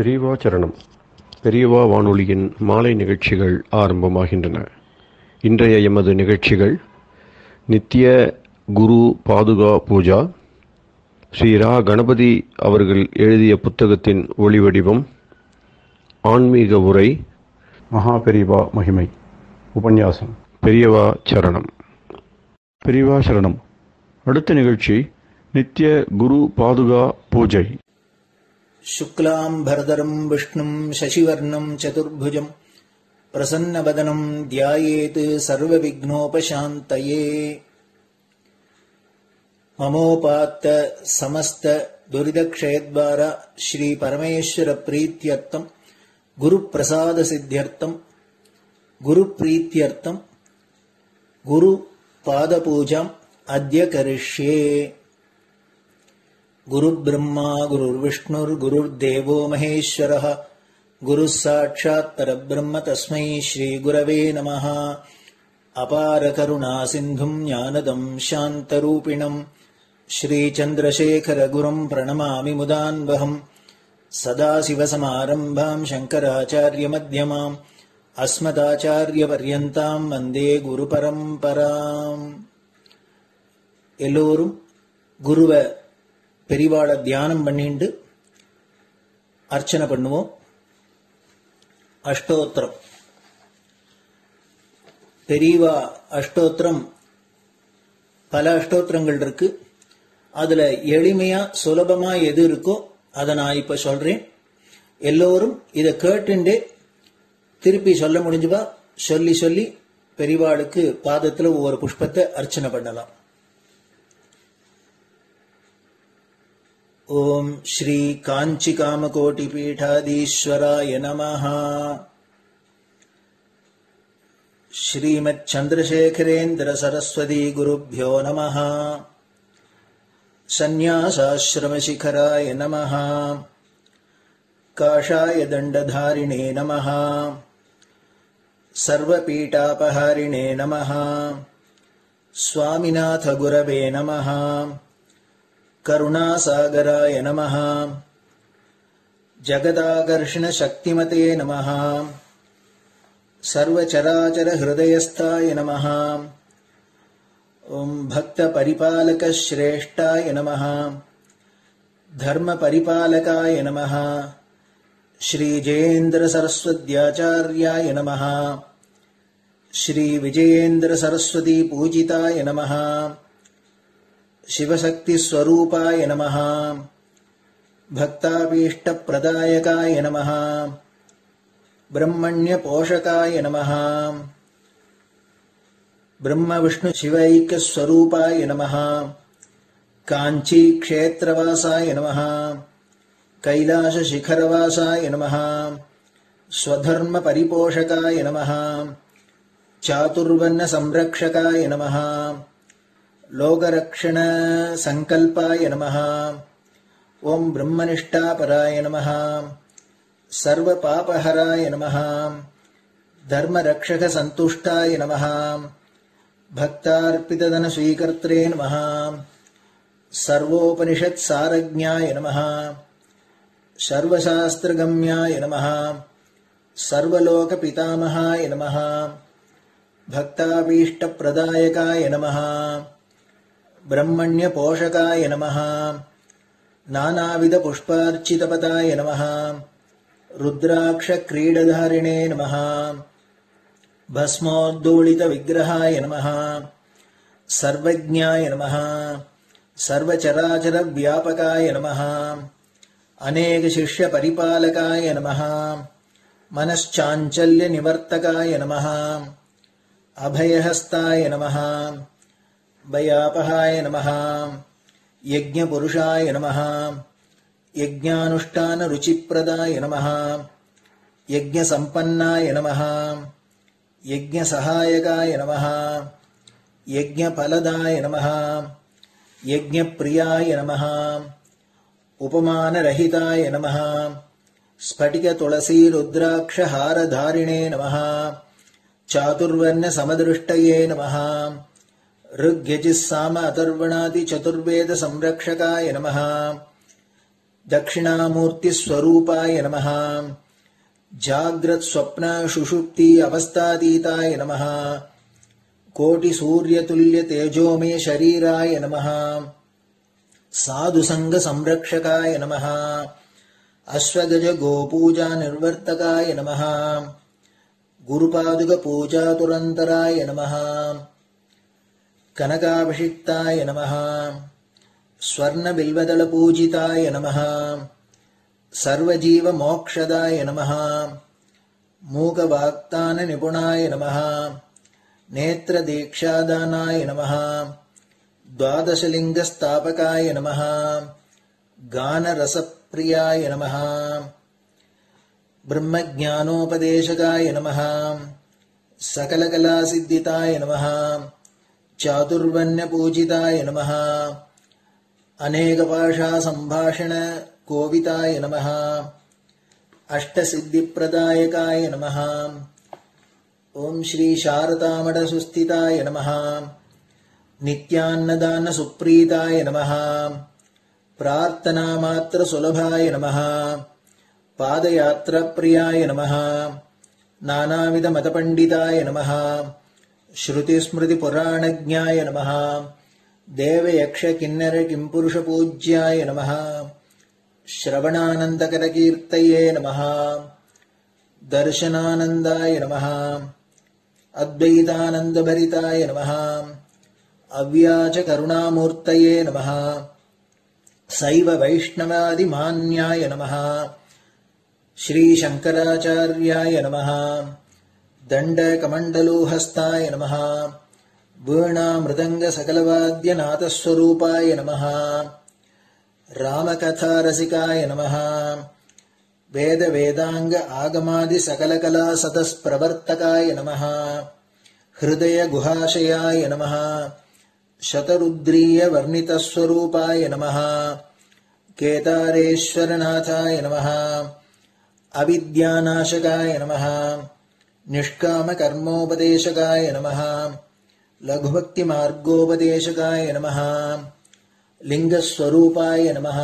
பெரியவா சரணம். பெரியவா வானொலியின் மாலை நிகழ்ச்சிகள் ஆரம்பமாகின்றன. இன்றைய எமது நிகழ்ச்சிகள் நித்திய குரு பாதுகா பூஜா, ஸ்ரீ ரா கணபதி அவர்கள் எழுதிய புத்தகத்தின் ஒளிவடிவம், ஆன்மீக உரை, மகா பெரியவா மகிமை, உபன்யாசம். பெரியவா சரணம். பெரியவா சரணம். அடுத்த நிகழ்ச்சி நித்திய குரு பாதுகா பூஜை. शुक्लां भरधरं विष्णुं शशिवर्णं चतुर्भुजं प्रसन्नवदनं ध्यायेत् सर्वविघ्नोपशान्तये. ममोपात्त समस्त दुरितक्षयद्वार श्री परमेश्वर प्रीत्यर्थं गुरुप्रसाद सिद्ध्यर्थं गुरुप्रीत्यर्थं गुरुपादपूजाम् अद्य करिष्ये. गुरुर्ब्रह्मा गुरुर्विष्णुर्गुरुर्देवो महेश्वरः गुरुः साक्षात् परब्रह्म तस्मै श्रीगुरवे नमः. अपार करुणा सिन्धुं ज्ञानदं शान्तरूपिणं श्रीचन्द्रशेखरगुरुं प्रणमामि मुदान्वहं. सदाशिवसमारम्भां शङ्कराचार्यमध्यमाम् अस्मदाचार्यपर्यन्तां वन्दे गुरुपरम्पराम्. एल्लोरुम् गुरुव பெரியவாளை தியானம் பண்ணிண்டு அர்ச்சனை பண்ணுவோம். அஷ்டோத்திரம். பெரியவா அஷ்டோத்திரம் பல அஷ்டோத்திரங்கள் இருக்கு. அதுல எளிமையா சுலபமா எது இருக்கோ அதை நான் இப்ப சொல்றேன். எல்லோரும் இதை கேட்டுண்டே திருப்பி சொல்ல முடிஞ்சுவா சொல்லி சொல்லி பெரியவாளுக்கு பாதத்துல ஒவ்வொரு புஷ்பத்தை அர்ச்சனை பண்ணலாம். ओम श्री कांची कामकोटिपीठाधीश्वराय नमः. श्रीमच्चंद्रशेखरेन्द्र सरस्वती गुरुभ्यो नमः. संन्यासाश्रमशिखराय नमः. काशाय दंडधारिणे नमः. सर्वपीठापहारिणे नमः. स्वामिनाथ गुरवे नमः. करुणासागराय नमः. जगदाकर्षण शक्तिमते नमः. सर्वचराचर हृदयस्थाय नमः. ओम भक्त परिपालक श्रेष्ठाय नमः. धर्म परिपालकाय नमः. श्री जयेन्द्र सरस्वत्याचार्याय नमः. श्री विजयेन्द्र सरस्वती पूजिताय नमः. शिवशक्ति स्वरूपाय नमः. भक्ताभीष्ट प्रदायकाय नमः. ब्रह्मण्य पोषकाय नमः. ब्रह्म विष्णु शिवैक स्वरूपाय नमः. कांची क्षेत्रवासाय नमः. कैलाश शिखरवासाय नमः. स्वधर्म परिपोषकाय नमः. चातुर्वर्ण संरक्षकाय नमः. लोकरक्षण संकल्पाय नमः. ओम ब्रह्मनिष्ठापराय नमः. सर्वपापहराय नमः. धर्मरक्षक संतुष्टाय नमः. भक्तार्पितधन स्वीकर्त्रे नमः. सर्वोपनिषत् सारज्ञाय नमः. सर्वशास्त्रगम्याय नमः. सर्वलोक पितामहाय नमः. भक्ताभीष्ट प्रदायकाय नमः. ब्रह्मण्य पोषकाय नमः. नानाविध पुष्पार्चितपताय नमः. रुद्राक्ष क्रीडधारिणे नमः. भस्मोद्दोलित विग्रहाय नमः. सर्वज्ञाय नमः. सर्वचराचर व्यापकाय नमः. अनेक शिष्य परिपालकाय नमः. मनश्चांचल्य निवर्तकाय नमः. अभयहस्ताय नमः. भयापहाय नमः. यज्ञपुरुषाय नमः. यज्ञानुष्ठान रुचिप्रदाय नमः. यज्ञसंपन्नाय नमः. यज्ञसहायकाय नमः. यज्ञफलदाय नमः. यज्ञप्रियाय नमः. उपमानरहिताय नमः. स्फटिकतुलसीरुद्राक्षहारधारिणे नमः. चातुर्वर्ण समदृष्टये नमः. ऋग्यजिस्साम अथर्वणादि चतुर्वेद संरक्षकाय नमः. दक्षिणामूर्तिस्वरूपाय नमः। जाग्रत्स्वप्न सुषुप्ति अवस्थातीताय नमः। कोटिसूर्यतुल्य तेजोमय शरीराय नमः। साधुसंग संरक्षकाय नमः। अश्वगज गोपूजा निर्वर्तकाय नमः। गुरुपादुक पूजा तुरंतराय नमः। कनकाभिषिक्ताय नमः। स्वर्ण बिल्वदल पूजिताय नमः। सर्वजीव मोक्षदाय नमः। मूक वाक्तान निपुणाय नमः। नेत्र दीक्षादानाय नमः। द्वादशलिंग स्थापकाय नमः। गान रसप्रियाय नमः। ब्रह्मज्ञानोपदेशकाय नमः। सकलकलासिद्धिताय नमः। चातुर्वण्य पूजिताय नमः। अनेकभाषा संभाषण कोविताय नमः। अष्टसिद्धिप्रदायकाय नमः। ओम श्री शारदामठ सुस्थिताय नमः। नित्यान्नदान सुप्रीताय नमः। प्रार्थना मात्र सुलभाय नमः। पादयात्रा प्रियाय नमः। नानाविध मतपंडिताय नमः। श्रुति स्मृति पुराणज्ञाय नमः। देव यक्ष किन्नर किंपुरुष पूज्याय नमः। श्रवणानंदकर कीर्तये नमः। दर्शनानंदाय नमः। अद्वैतानंद भरिताय नमः। अव्याच करुणामूर्तये नमः। शैव वैष्णवादि मान्याय नमः। श्री शंकराचार्याय नमः। दण्डकमण्डलूहस्ताय नमः। वीणा मृदंग सकलवाद्य नाथस्वरूपाय नमः। रामकथा रसिकाय नमः। वेद वेदांग आगमादि सकलकला सतस्प्रवर्तकाय नमः। हृदय गुहाशयाय नमः। शतरुद्रीय वर्णितस्वरूपाय नमः। केदारेश्वरनाथाय नमः। अविद्यानाशकाय नमः। निष्काम कर्मोपदेशकाय नमः। लघुभक्ति मार्गोपदेशकाय नमः। लिंगस्वरूपाय नमः।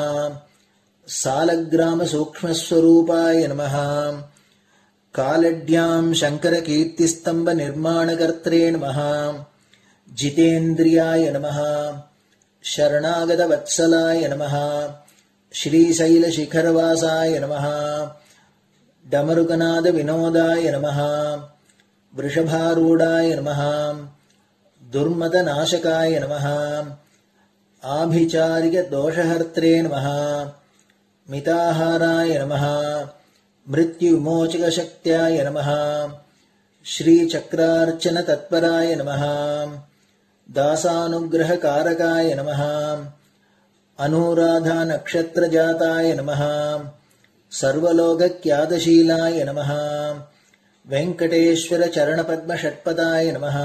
सालग्राम सूक्ष्मस्वरूपाय नमः। कालड्यां शंकर कीर्तिस्तंभ निर्माणकर्त्रे नमः। जितेन्द्रियाय नमः। शरणागत वत्सलाय नमः। श्रीशैल शिखरवासाय नमः। डमरुकनाद विनोदाय नमः। वृषभारूढ़ाय नमः। दुर्मद नाशकाय नमः। आभिचारिक दोषहर्त्रे नमः। मिताहाराय नमः। मृत्युमोचक शक्त्याय नमः। श्रीचक्रार्चन तत्पराय नमः। दासानुग्रह कारकाय नमः। अनुराधा नक्षत्र जाताय नमः। सर्वलोक क्यादशीलाय नमः। वेंकटेश्वर चरण पद्म षट्पदाय नमः।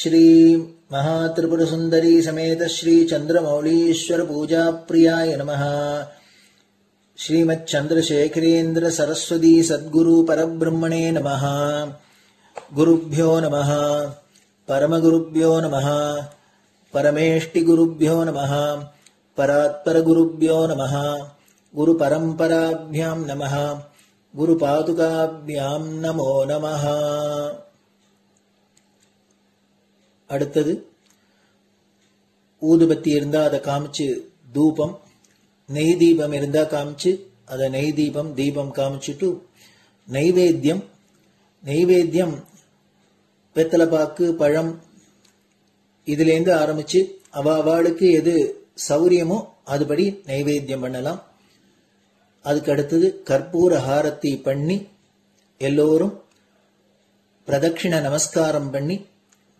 श्री महात्रिपुर सुंदरी समेत श्री चंद्रमौलीश्वर पूजा प्रियाय नमः। श्रीमच्चंद्रशेखरेन्द्र सरस्वती सद्गुरु परब्रह्मणे नमः। गुरुभ्यो नमः। परमगुरुभ्यो नमः। परमेष्टिगुरुभ्यो नमः। परात्परगुरुभ्यो नमः। गुरुपरम्पराभ्यां नमः। गुरुपादुकाभ्यां नमो नमः। அடுத்து ஊதுபத்தி இருந்தா அதை காமிச்சு தூபம், நெய் தீபம் இருந்தா காமிச்சு அதை நெய் தீபம் தீபம் காமிச்சுட்டு நைவேத்தியம். நைவேத்தியம் வெத்தலைப்பாக்கு பழம் இதுலேருந்து ஆரம்பிச்சு அவளுக்கு எது சௌரியமோ அதுபடி நைவேத்தியம் பண்ணலாம். அதுக்கு அடுத்தது கற்பூர ஹாரத்தி பண்ணி எல்லோரும் பிரதட்சிண நமஸ்காரம் பண்ணி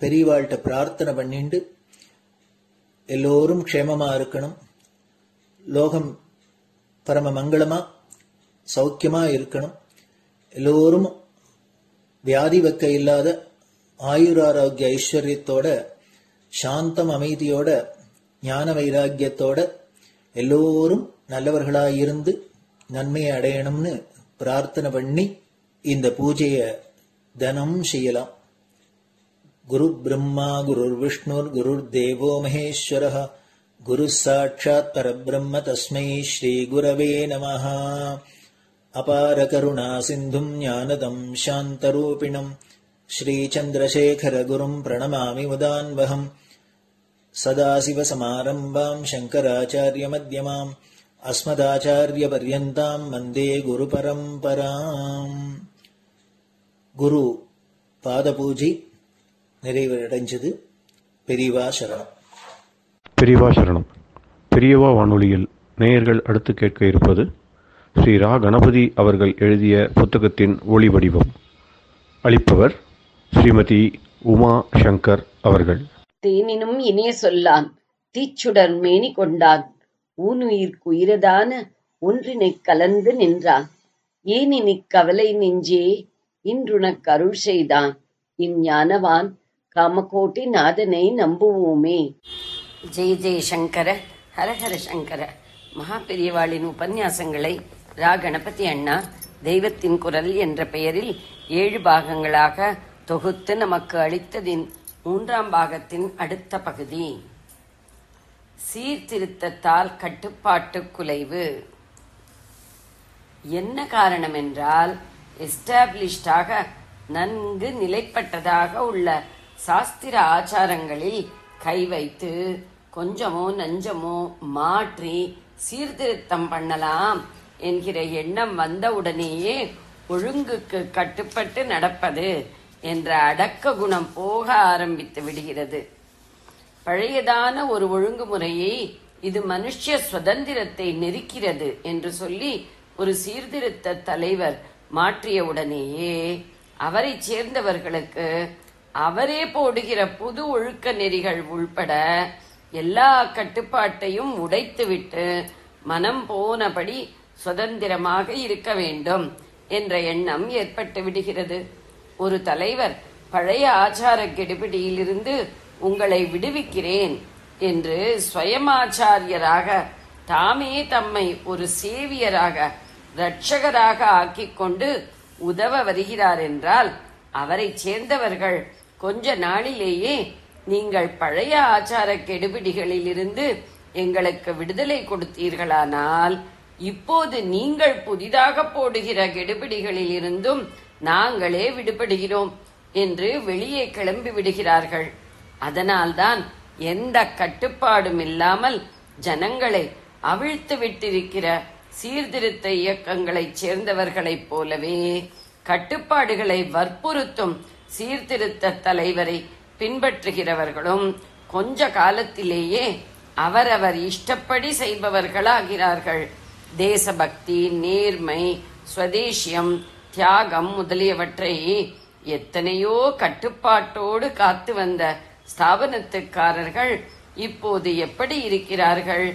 பெரியவாள்கிட்ட பிரார்த்தனை பண்ணிண்டு எல்லோரும் க்ஷேமமா இருக்கணும், லோகம் பரம மங்களமா சௌக்கியமா இருக்கணும், எல்லோரும் வியாதி வெக்க இல்லாத ஆயுராரோக்கிய ஐஸ்வர்யத்தோட சாந்தம் அமைதியோட ஞான வைராக்கியத்தோட எல்லோரும் நல்லவர்களாயிருந்து நன்மையை அடையணும்னு பிரார்த்தனை பண்ணி இந்த பூஜையை தனம் செய்யலாம். குரு பிரம்மா குரு விஷ்ணுர் குரு தேவோ மகேஸ்வரஹ गुरु साक्षात् परब्रह्म तस्मै श्री गुरवे नमः। अपार करुणा सिन्धुं ज्ञानदं शान्तरूपिणं श्री चन्द्रशेखर गुरुं प्रणमामि मुदान्वहम्। सदाशिव समारम्भां शंकराचार्य मध्यमां अस्मदाचार्य पर्यन्तां वन्दे गुरु परम्पराम्। गुरु पादपूजी நிறைவடைஞ்சது. பெரியவா சரணம். பெரியவா சரணம். பெரியவா வானொலியில் நேயர்கள் அடுத்து கேட்க இருப்பது ஸ்ரீ ரா கணபதி அவர்கள் எழுதிய புத்தகத்தின் ஒளி வடிவம். அளிப்பவர் ஸ்ரீமதி உமா சங்கர் அவர்கள். தேனினும் இனிய சொல்லான், தீச்சுடர் மேனி கொண்டான், ஊனுயிர்க்குயிரதான ஒன்றினை கலந்து நின்றான். ஏனினி கவலை நெஞ்சே, இன்றுனக் கருள் செய்தான், இஞ்ஞானவான் காமகோட்டி நாதனை நம்புவோமே. ஜெய் ஜெய் சங்கர, ஹரஹர சங்கர. மகா பெரியவாளின் உபன்யாசங்களை ரா கணபதி அண்ணா தெய்வத்தின் குரல் என்ற பெயரில் 7 பாகங்களாக தொகுத்து நமக்கு அளித்ததின் 3ஆம் பாகத்தின் அடுத்த பகுதி. சீர்திருத்தத்தால் கட்டுப்பாட்டு குலைவு. என்ன காரணம் என்றால், எஸ்டாப்ளிஷ்டாக நன்கு நிலைப்பட்டதாக உள்ள சாஸ்திர ஆச்சாரங்களில் கை வைத்து கொஞ்சமோ நஞ்சமோ மாற்றி சீர்திருத்தம் பண்ணலாம் என்கிற எண்ணம் வந்தவுடனேயே ஒழுங்குக்கு கட்டுப்பட்டு நடப்பது என்ற அடக்க குணம் போக ஆரம்பித்து விடுகிறது. பழையதான ஒரு ஒழுங்குமுறையை இது மனுஷ சுதந்திரத்தை நெருக்கிறது என்று சொல்லி ஒரு சீர்திருத்த தலைவர் மாற்றியவுடனேயே அவரை சேர்ந்தவர்களுக்கு அவரே போடுகிற புது ஒழுக்க நெறிகள் உள்பட எல்லா கட்டுப்பாட்டையும் உடைத்துவிட்டு மனம் போனபடி சுதந்திரமாக இருக்க வேண்டும் என்ற எண்ணம் ஏற்பட்டு விடுகிறது. ஒரு தலைவர் பழைய ஆச்சார கெடுபிடியிலிருந்து உங்களை விடுவிக்கிறேன் என்று ஸ்வயமாச்சாரியராக தாமே தம்மை ஒரு சேவியராக இரட்சகராக ஆக்கிக்கொண்டு உதவ வருகிறார் என்றால் அவரை சேர்ந்தவர்கள் கொஞ்ச நாளிலேயே நீங்கள் பழைய ஆச்சார கெடுபிடிகளிலிருந்து எங்களுக்கு விடுதலை கொடுத்தீர்களானால் இப்போது நீங்கள் புதிதாக போடுகிற கெடுபிடிகளிலிருந்தும் நாங்களே விடுபடுகிறோம் என்று வெளியே கிளம்பி விடுகிறார்கள். அதனால்தான் எந்த கட்டுப்பாடும் இல்லாமல் ஜனங்களை அவிழ்த்து விட்டிருக்கிற சீர்திருத்த இயக்கங்களைச் சேர்ந்தவர்களைப் போலவே கட்டுப்பாடுகளை வற்புறுத்தும் சீர்திருத்த தலைவரை பின்பற்றுகிறவர்களும் கொஞ்ச காலத்திலேயே அவரவர் இஷ்டப்படி செய்பவர்களாகிறார்கள். தேசபக்தி, நேர்மை, ஸ்வதேசியம், தியாகம் முதலியவற்றை எத்தனையோ கட்டுப்பாட்டோடு காத்து வந்த ஸ்தாபனத்துக்காரர்கள் இப்போது எப்படி இருக்கிறார்கள்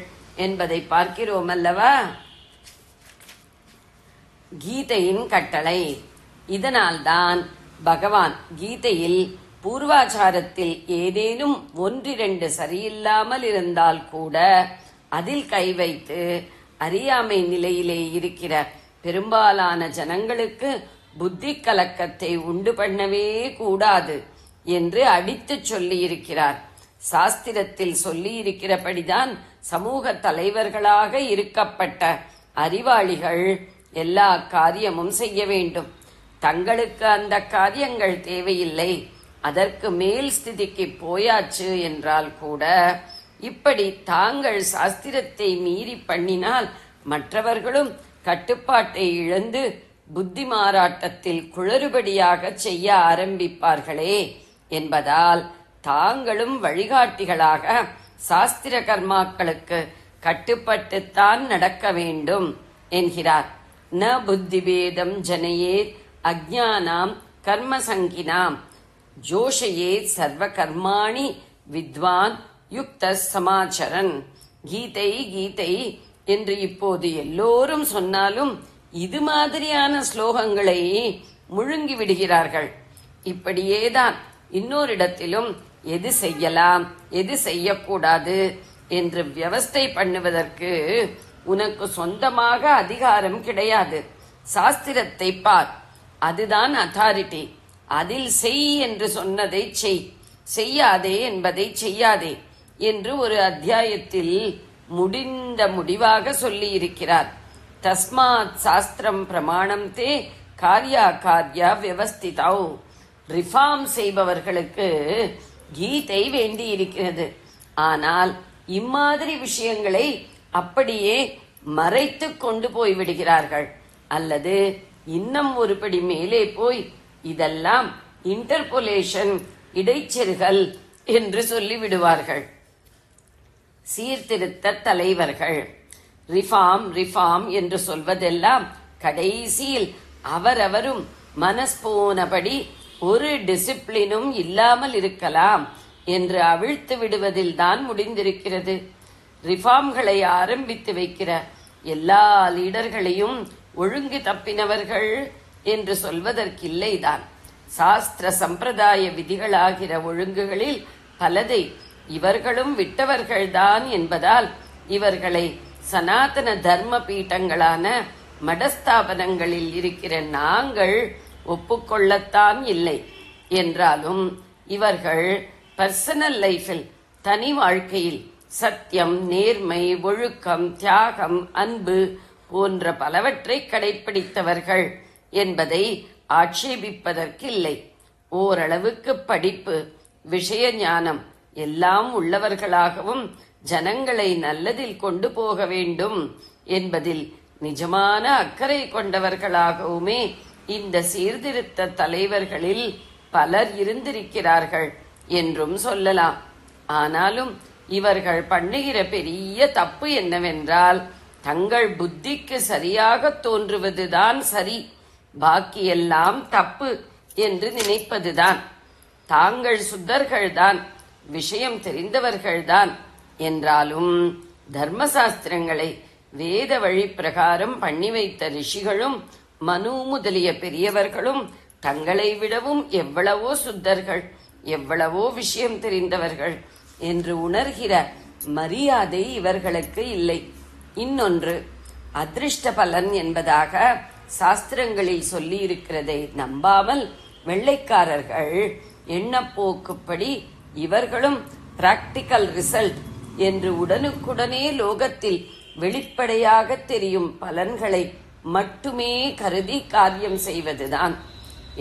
என்பதை பார்க்கிறோம் அல்லவா. கீதையின் கட்டளை. இதனால்தான் பகவான் கீதையில் பூர்வாச்சாரத்தில் ஏதேனும் ஒன்றிரண்டு சரியில்லாமல் இருந்தால் கூட அதில் கை வைத்து அறியாமை நிலையிலே இருக்கிற பெரும்பாலான ஜனங்களுக்கு புத்தி கலக்கத்தை உண்டு பண்ணவே கூடாது என்று அடித்து சொல்லியிருக்கிறார். சாஸ்திரத்தில் சொல்லியிருக்கிறபடிதான் சமூக தலைவர்களாக இருக்கப்பட்ட அறிவாளிகள் எல்லா காரியமும் செய்ய வேண்டும். தங்களுக்கு அந்த காரியங்கள் தேவையில்லை, அதற்கு மேல் ஸ்திதிக்கு போயாச்சு என்றால் கூட இப்படி தாங்கள் சாஸ்திரத்தை மீறி பண்ணினால் மற்றவர்களும் கட்டுப்பாட்டை இழந்து புத்தி மாறாட்டத்தில் குளறுபடியாக செய்ய ஆரம்பிப்பார்களே என்பதால் தாங்களும் வழிகாட்டிகளாக சாஸ்திர கர்மாக்களுக்கு கட்டுப்பட்டுத்தான் நடக்க வேண்டும் என்கிறார். ந புத்திபேதம் ஜனயேத் அஜ்ஞானாம் கர்மசங்கினாம் ஜோஷயேத் சர்வ கர்மாணி வித்வான் யுக்த சமாச்சரன். கீதை கீதை என்று இப்போது எல்லோரும் சொன்னாலும் இது மாதிரியான ஸ்லோகங்களை முழுங்கி விடுகிறார்கள். இப்படியேதான் இன்னொரு இடத்திலும் எது செய்யலாம் எது செய்யக்கூடாது என்று வியவஸ்தை பண்ணுவதற்கு உனக்கு சொந்தமாக அதிகாரம் கிடையாது, சாஸ்திரத்தை பார், அதுதான் அத்தாரிட்டி, அதில் செய் என்று சொன்னதை செய், செய்யாதே என்பதை செய்யாதே, என்று ஒரு அத்தியாயத்தில் முடிந்த முடிவாக சொல்லி இருக்கிறார். தஸ்மாத் சாஸ்திரம் பிரமாணம் தே காரியா காரியா வியவஸ்திதௌ. ரிஃபார்ம் செய்பவர்களுக்கு கீதை வேண்டி இருக்கிறது. ஆனால் இம்மாதிரி விஷயங்களை அப்படியே மறைத்து கொண்டு போய் விடுகிறார்கள். அல்லது இன்னும் ஒருபடி மேலே போய் இதெல்லாம் இன்டர்போலேஷன், இடைச்செருகல் என்று சொல்லிவிடுவார்கள். சீர்திருத்த தலைவர்கள் ரிஃபார்ம் ரிஃபார்ம் என்று சொல்வதெல்லாம் கடைசியில் அவரவரும் மனஸ்போனபடி ஒரு டிசிப்ளினும் இல்லாமல் இருக்கலாம் என்று அவிழ்த்து விடுவதில் தான் முடிந்திருக்கிறது. ரிஃபார்ம்களை ஆரம்பித்து வைக்கிற எல்லா லீடர்களையும் ஒழுங்கு தப்பினவர்கள் என்று சொல்வதற்கில்லைதான். சாஸ்திர சம்பிரதாய விதிகளாகிற ஒழுங்குகளில் பலதை இவர்களும் விட்டவர்கள்தான் என்பதால் இவர்களை சனாதன தர்ம பீட்டங்களான மடஸ்தாபனங்களில் இருக்கிற நாங்கள் ஒப்புக்கொள்ளத்தான் இல்லை. என்றாலும் இவர்கள் பர்சனல் லைஃபில், தனி வாழ்க்கையில் சத்தியம், நேர்மை, ஒழுக்கம், தியாகம், அன்பு போன்ற பலவற்றை கடைபிடித்தவர்கள் என்பதை ஆட்சேபிப்பதற்கில்லை. ஓரளவுக்கு படிப்பு, விஷய ஞானம் எல்லாம் உள்ளவர்களாகவும் ஜனங்களை நல்லதில் கொண்டு போக வேண்டும் என்பதில் நிஜமான அக்கறை கொண்டவர்களாகவுமே இந்த சீர்திருத்த தலைவர்களில் பலர் இருந்திருக்கிறார்கள் என்றும் சொல்லலாம். ஆனாலும் இவர்கள் பண்ணுகிற பெரிய தப்பு என்னவென்றால், தங்கள் புத்திக்கு சரியாக தோன்றுவதுதான் சரி, பாக்கியெல்லாம் தப்பு என்று நினைப்பதுதான். தாங்கள் சுத்தர்கள்தான், விஷயம் தெரிந்தவர்கள்தான் என்றாலும் தர்மசாஸ்திரங்களை வேத வழி பிரகாரம் பண்ணி வைத்த ரிஷிகளும் மனு முதலிய பெரியவர்களும் தங்களை விடவும் எவ்வளவோ சுத்தர்கள், எவ்வளவோ விஷயம் தெரிந்தவர்கள் என்று உணர்கிற மரியாதை இவர்களுக்கு இல்லை. இன்னொன்று, அதிருஷ்ட பலன் என்பதாக சாஸ்திரங்களில் சொல்லி இருக்கிறதை நம்பாமல் வெள்ளைக்காரர்கள் எண்ணப்போக்குப்படி இவர்களும் பிராக்டிக்கல் ரிசல்ட் என்று உடனுக்குடனே லோகத்தில் வெளிப்படையாக தெரியும் பலன்களை மட்டுமே கருதி காரியம் செய்வதுதான்.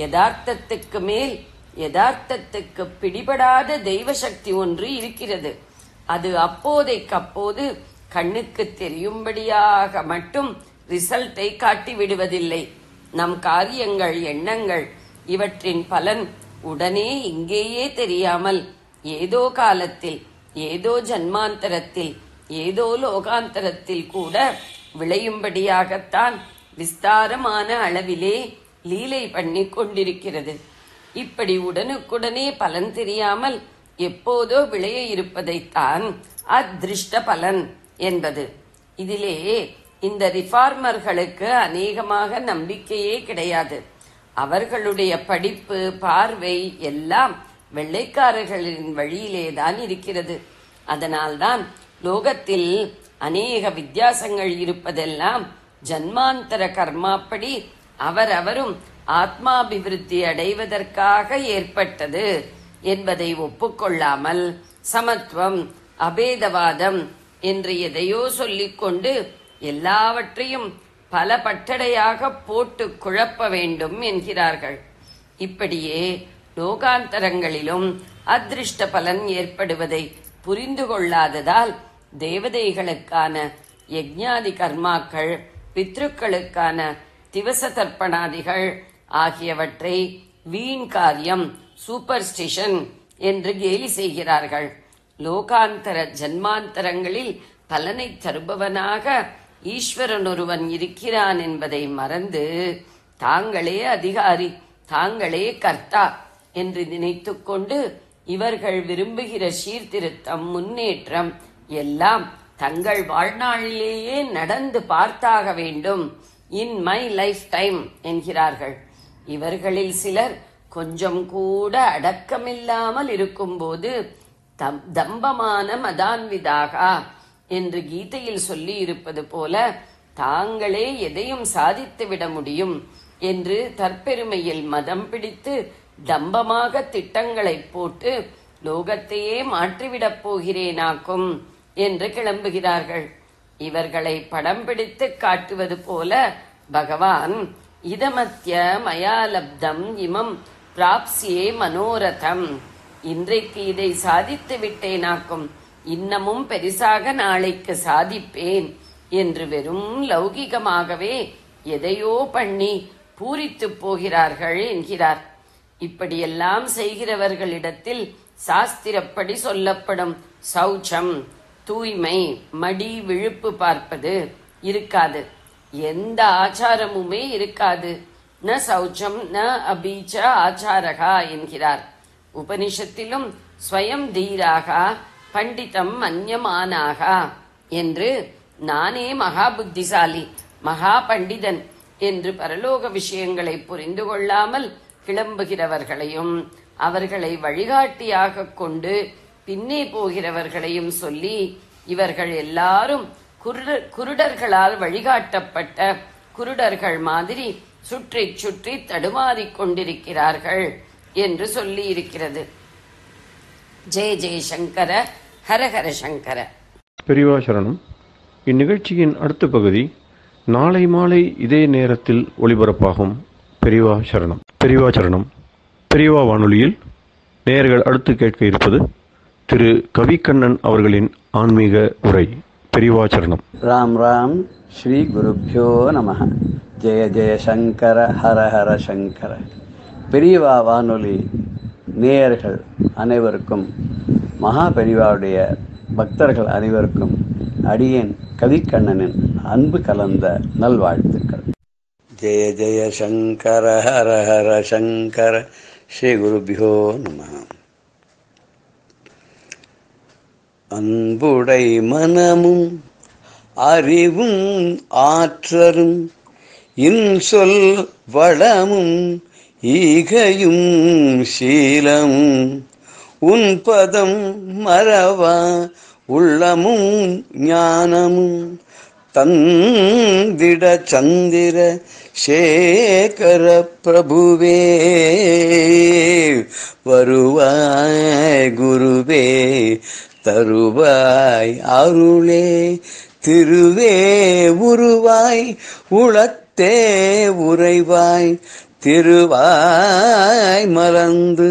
யதார்த்தத்துக்கு மேல் யதார்த்தத்துக்கு பிடிபடாத தெய்வ சக்தி ஒன்று இருக்கிறது. அது அப்போதைக்கப்போது கண்ணுக்கு தெரியும்படியாக மட்டும் ரிசல்ட்டை காட்டிவிடுவதில்லை. நம் காரியங்கள், எண்ணங்கள் இவற்றின் பலன் உடனே இங்கேயே தெரியாமல் ஏதோ காலத்தில், ஏதோ ஜன்மாந்தரத்தில், ஏதோ லோகாந்தரத்தில் கூட விளையும்படியாகத்தான் விஸ்தாரமான அளவிலே லீலை பண்ணி கொண்டிருக்கிறது. இப்படி உடனுக்குடனே பலன் தெரியாமல் எப்போதோ விளைய இருப்பதைத்தான் அதிருஷ்ட பலன் என்பது. இதிலே இந்த ரிஃபார்மர்களுக்கு அநேகமாக நம்பிக்கையே கிடையாது. அவர்களுடைய படிப்பு, பார்வை எல்லாம் வெள்ளைக்காரர்களின் வழியிலேதான் இருக்கிறது. அதனால்தான் லோகத்தில் அநேக வித்தியாசங்கள் இருப்பதெல்லாம் ஜன்மாந்தர கர்மாப்படி அவரவரும் ஆத்மாபிவிருத்தி அடைவதற்காக ஏற்பட்டது என்பதை ஒப்புக்கொள்ளாமல் சமத்துவம், அபேதவாதம் என்று எதையோ சொல்லிக்கொண்டு எல்லாவற்றையும் பல பட்டடையாக போட்டு குழப்ப வேண்டும் என்கிறார்கள். இப்படியே லோகாந்தரங்களிலும் அதிருஷ்ட பலன் ஏற்படுவதை புரிந்து கொள்ளாததால் தேவதைகளுக்கான யஜ்ஞாதி கர்மாக்கள், பித்ருக்களுக்கான திவச தர்ப்பணாதிகள் ஆகியவற்றை வீண் காரியம், சூப்பர்ஸ்டிஷன் என்று கேலி செய்கிறார்கள். லோகாந்தர ஜன்மாந்தரங்களில் பலனை தருபவனாக ஈஸ்வரன் ஒருவன் இருக்கிறான் என்பதை மறந்து தாங்களே அதிகாரி, தாங்களே கர்த்தா என்று நினைத்து கொண்டு இவர்கள் விரும்புகிற சீர்திருத்தம், முன்னேற்றம் எல்லாம் தங்கள் வாழ்நாளிலேயே நடந்து பார்த்தாக வேண்டும், இன் மை லைஃப் டைம் என்கிறார்கள். இவர்களில் சிலர் கொஞ்சம் கூட அடக்கமில்லாமல் இருக்கும்போது தம்பமான மதான்விதாகா என்று கீதையில் சொல்லி இருப்பது போல தாங்களே எதையும் சாதித்து விட முடியும் என்று தற்பெருமையில் மதம் பிடித்து தம்பமாக திட்டங்களை போட்டு லோகத்தையே மாற்றிவிடப் போகிறேனாக்கும் என்று கிளம்புகிறார்கள். இவர்களை படம் பிடித்து காட்டுவது போல பகவான் இதமத்ய மயாலப்தம் இமம் பிராப்சியே மனோரதம், இன்றைக்கு இதை சாதித்து விட்டேனாக்கும், இன்னமும் பெரிசாக நாளைக்கு சாதிப்பேன் என்று வெறும் லௌகிகமாகவே எதையோ பண்ணி பூரித்து போகிறார்கள் என்கிறார். இப்படியெல்லாம் செய்கிறவர்களிடத்தில் சாஸ்திரப்படி சொல்லப்படும் சௌச்சம், தூய்மை, மடி விழுப்பு பார்ப்பது இருக்காது. எந்த ஆச்சாரமுமே இருக்காது. ந சௌச்சம் ந அபீச்ச ஆச்சாரகா என்கிறார். உபனிஷத்திலும் ஸ்வயம் தீராகா பண்டிதம் மன்யமானாகா என்று நானே மகா புத்திசாலி மகா பண்டிதன் என்று பரலோக விஷயங்களை புரிந்து கொள்ளாமல் கிளம்புகிறவர்களையும் அவர்களை வழிகாட்டியாக கொண்டு பின்னே போகிறவர்களையும் சொல்லி இவர்கள் எல்லாரும் குருடர்களால் வழிகாட்டப்பட்ட குருடர்கள் மாதிரி சுற்றி சுற்றி தடுமாறிக் கொண்டிருக்கிறார்கள் என்று சொல்லி இருக்கிறது. ஜெய ஜெய சங்கர, ஹரஹர சங்கர. பெரியவா சரணம். இந்நிகழ்ச்சியின் அடுத்த பகுதி நாளை மாலை இதே நேரத்தில் ஒளிபரப்பாகும். பெரியவா சரணம். பெரியவா சரணம். பெரியவா வானொலியில் நேயர்கள் அடுத்து கேட்க இருப்பது திரு கவி கண்ணன் அவர்களின் ஆன்மீக உரை. பெரியவா சரணம். ராம் ராம். ஸ்ரீ குருப்யோ நம. ஜெய ஜெயசங்கர, ஹரஹர சங்கர. பெரியவா வானொலி நேயர்கள் அனைவருக்கும், மகா பெரியவாவுடைய பக்தர்கள் அனைவருக்கும் அடியேன் கவி கண்ணனின் அன்பு கலந்த நல்வாழ்த்துக்கள். ஜெய ஜெய சங்கர, ஹர ஹர சங்கர. ஸ்ரீ குருபியோ நம. அன்புடை மனமும் அறிவும் ஆற்றலும் இன்சொல் வளமும் ஈகையும் சீலமும் உன் பதம் மறவா உள்ளமும் ஞானமும் தந்திட சந்திர சேகர பிரபுவே வருவாய் குருவே தருவாய் அருளே திருவே உருவாய் உளத்தே உறைவாய் திருவாய் மறந்து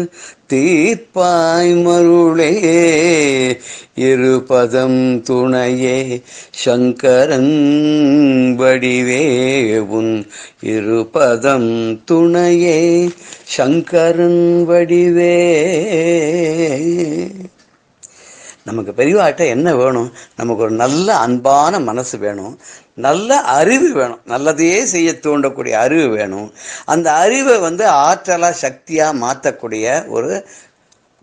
தீர்ப்பாய் மருளே இருபதம் துணையே சங்கரன் வடிவேவும் இருபதம் துணையே சங்கரன் வடிவே. நமக்கு பெரியவாட்ட என்ன வேணும்? நமக்கு ஒரு நல்ல அன்பான மனசு வேணும், நல்ல அறிவு வேணும், நல்லதையே செய்ய தூண்டக்கூடிய அறிவு வேணும். அந்த அறிவை ஆற்றலாக சக்தியாக மாற்றக்கூடிய ஒரு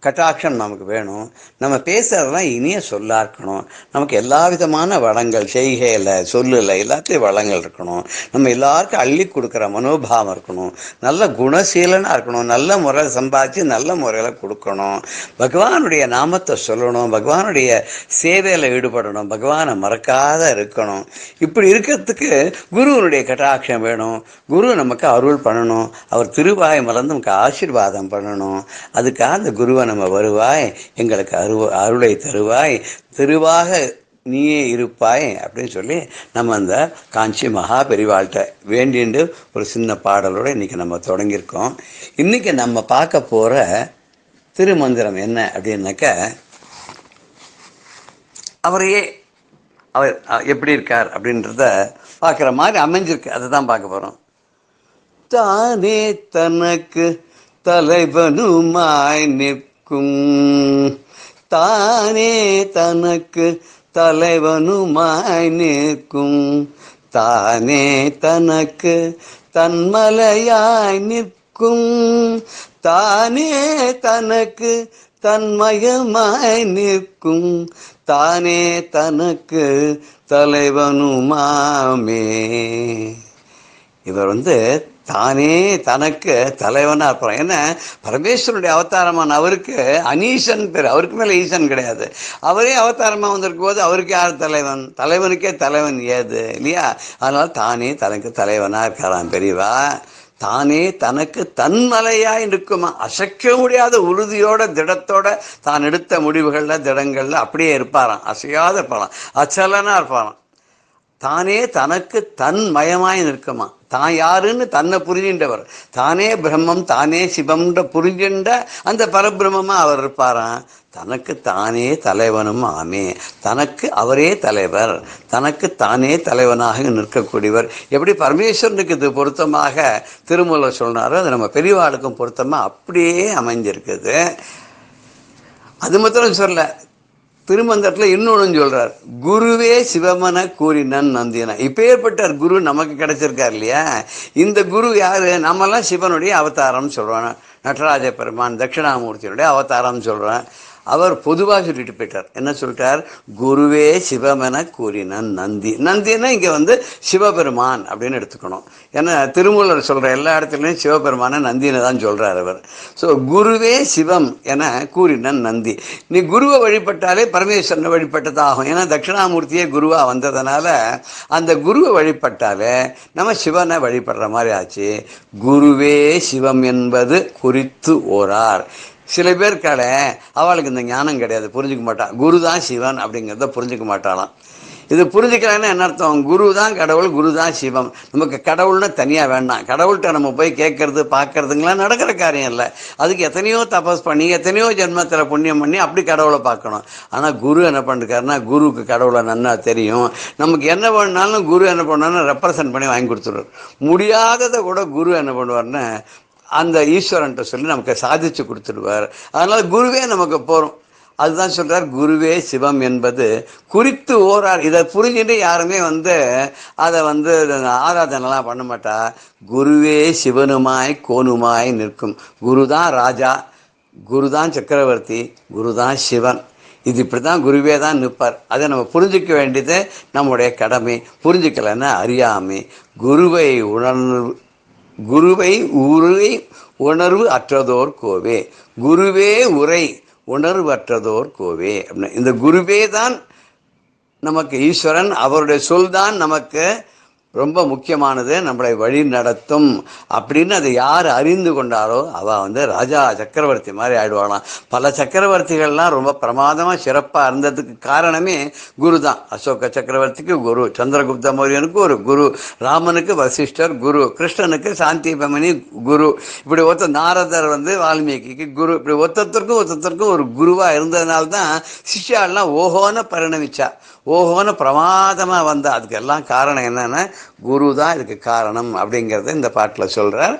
கட்டாட்சம் நமக்கு வேணும். நம்ம பேசுகிறதெல்லாம் இனிய சொல்லாக இருக்கணும். நமக்கு எல்லா விதமான வளங்கள் செய்கையில் சொல்லில் எல்லாத்தையும் வளங்கள் இருக்கணும். நம்ம எல்லாருக்கும் அள்ளி கொடுக்குற மனோபாவம் இருக்கணும். நல்ல குணசீலனாக இருக்கணும். நல்ல முறையில் சம்பாதிச்சு நல்ல முறையில் கொடுக்கணும். பகவானுடைய நாமத்தை சொல்லணும். பகவானுடைய சேவையில் ஈடுபடணும். பகவானை மறக்காத இருக்கணும். இப்படி இருக்கிறதுக்கு குருவனுடைய கட்டாட்சம் வேணும். குரு நமக்கு அருள் பண்ணணும். அவர் திருவாய் மலர்ந்து நமக்கு ஆசீர்வாதம் பண்ணணும். அதுக்காக அந்த குருவனை நம்ம வருவாய் எங்களுக்கு அருளை தருவாய் திருவாக நீயே இருப்பாய் அப்படின்னு சொல்லி நம்ம அந்த காஞ்சி மகா பெரியவாள்கிட்ட வேண்டிண்டு ஒரு சின்ன பாடலோடு இன்றைக்கி நம்ம தொடங்கியிருக்கோம். இன்றைக்கி நம்ம பார்க்க போகிற திருமந்திரம் என்ன அப்படின்னாக்க, அவரையே அவர் எப்படி இருக்கார் அப்படின்றத பார்க்குற மாதிரி அமைஞ்சிருக்கு. அதை தான் பார்க்க போகிறோம். தானே தனக்கு தலைவனுமாய் நிற்கும், தானே தனக்கு தலைவனுமாய் நிற்கும், தானே தனக்கு தன்மலையாய் நிற்கும், தானே தனக்கு தன்மயமாய் நிற்கும், தானே தனக்கு தலைவனுமாமே. இவர் தானே தனக்கு தலைவனாக இருப்பார். ஏன்னா பரமேஸ்வரனுடைய அவதாரமான அவருக்கு அனீசன் பேர். அவருக்கு மேலே ஈசன் கிடையாது. அவரே அவதாரமாக வந்திருக்கும் போது அவருக்கு யார் தலைவன்? தலைவனுக்கே தலைவன் ஏது இல்லையா? அதனால் தானே தனக்கு தலைவனாக இருக்காராம் பெரியவா. தானே தனக்கு தன்மலையாய் நிற்குமா, அசைக்க முடியாத உறுதியோட திடத்தோட தான் எடுத்த முடிவுகள்ல திடங்கள்ல அப்படியே இருப்பாராம், அசையாத இருப்பாராம், அச்சலனா இருப்பாராம். தானே தனக்கு தன்மயமாய் நிற்குமா, தான் யாருன்னு தன்னை புரிஞ்சின்றவர், தானே பிரம்மம் தானே சிவம்ன்ற புரிஞ்சின்ற அந்த பரபிரமமா அவர் இருப்பாராம். தனக்கு தானே தலைவனும் ஆமே, தனக்கு அவரே தலைவர், தனக்கு தானே தலைவனாக நிற்கக்கூடியவர். எப்படி பரமேஸ்வரனுக்கு இது பொருத்தமாக திருமூலர் சொன்னாரோ அது நம்ம பெரியவாளுக்கும் பொருத்தமாக அப்படியே அமைஞ்சிருக்குது. அது மாத்திரம் சொல்ல திருமந்திரத்தில் இன்னொன்று சொல்கிறார், குருவே சிவமன கூறினன் நந்தினா. இப்பேற்பட்டார் குரு நமக்கு கிடைச்சிருக்கார் இல்லையா. இந்த குரு யார், நம்மெல்லாம் சிவனுடைய அவதாரம்னு சொல்கிறோம், நடராஜ பெருமான் தட்சிணாமூர்த்தியினுடைய அவதாரம்னு சொல்கிறேன். அவர் பொதுவாக சொல்லிட்டு போயிட்டார், என்ன சொல்லிட்டார், குருவே சிவமென கூறினான் நந்தி. நந்தின்னா இங்கே வந்து சிவபெருமான் அப்படின்னு எடுத்துக்கணும். ஏன்னா திருமூலர் சொல்கிற எல்லா இடத்துலையும் சிவபெருமான நந்தினை தான் சொல்கிறார் அவர். ஸோ குருவே சிவம் என கூறினான் நந்தி. நீ குருவை வழிபட்டாலே பரமேஸ்வரனை வழிபட்டதாகும். ஏன்னா தட்சிணாமூர்த்தியே குருவாக வந்ததுனால அந்த குருவை வழிபட்டாலே நம்ம சிவனை வழிபடுற மாதிரி ஆச்சு. குருவே சிவம் என்பது குறித்து ஓரார். சில பேருக்கால அவளுக்கு இந்த ஞானம் கிடையாது, புரிஞ்சுக்க மாட்டான். குரு தான் சிவன் அப்படிங்கிறத புரிஞ்சுக்க மாட்டாளாம். இது புரிஞ்சுக்கலன்னா என்ன அர்த்தம், குரு தான் கடவுள், குரு தான் சிவம், நமக்கு கடவுள்னா தனியாக வேண்டாம், கடவுள்கிட்ட நம்ம போய் கேட்கறது பார்க்கறதுங்களாம் நடக்கிற காரியம் இல்லை. அதுக்கு எத்தனையோ தபஸ் பண்ணி எத்தனையோ ஜென்மத்தில் புண்ணியம் பண்ணி அப்படி கடவுளை பார்க்கணும். ஆனால் குரு என்ன பண்ணிருக்காருன்னா, குருவுக்கு கடவுளை நன்னா தெரியும், நமக்கு என்ன பண்ணாலும் குரு என்ன பண்ணாலும் ரெப்ரசன்ட் பண்ணி வாங்கி கொடுத்துருவார். முடியாததை கூட குரு என்ன பண்ணுவார்னா அந்த ஈஸ்வரன்ட்ட சொல்லி நமக்கு சாதிச்சு கொடுத்துடுவார். அதனால் குருவே நமக்கு போகிறோம். அதுதான் சொல்கிறார், குருவே சிவம் என்பது குறித்து ஓரார். இதை புரிஞ்சுட்டு யாருமே வந்து அதை வந்து ஆராதனைலாம் பண்ண மாட்டா. குருவே சிவனுமாய் கோனுமாய் நிற்கும். குரு தான் ராஜா, குரு தான் சக்கரவர்த்தி, குரு தான் சிவன். இது இப்படி தான் குருவே தான் நிற்பார். அதை நம்ம புரிஞ்சிக்க வேண்டியது நம்முடைய கடமை. புரிஞ்சிக்கலைன்னா அறியாமை. குருவை உணர்வு அற்றதோர் கோவே, குருவே உரை உணர்வு அற்றதோர் கோவே அப்படின்னா இந்த குருவே தான் நமக்கு ஈஸ்வரன். அவருடைய சொல் தான் நமக்கு ரொம்ப முக்கியமானது, நம்மளை வழி நடத்தும் அப்படின்னு அதை யார் அறிந்து கொண்டாரோ அவள் வந்து ராஜா சக்கரவர்த்தி மாதிரி ஆயிடுவாளாம். பல சக்கரவர்த்திகள்லாம் ரொம்ப பிரமாதமாக சிறப்பாக இருந்ததுக்கு காரணமே குரு தான். அசோக சக்கரவர்த்திக்கு குரு, சந்திரகுப்த மௌரியனுக்கு ஒரு குரு, ராமனுக்கு வசிஷ்டர் குரு, கிருஷ்ணனுக்கு சாந்திபமணி குரு, இப்படி ஒருத்த நாரதர் வந்து வால்மீகிக்கு குரு, இப்படி ஒருத்தருக்கும் ஒரு குருவாக இருந்ததுனால்தான் சிஷ்யாலாம் ஓஹோன்னு பரிணமிச்சா, ஓஹோன்னு பிரமாதமாக வந்தா. அதுக்கெல்லாம் காரணம் என்னன்னா குரு தான் இதுக்கு காரணம் அப்படிங்கிறத இந்த பாட்டில் சொல்கிறார்.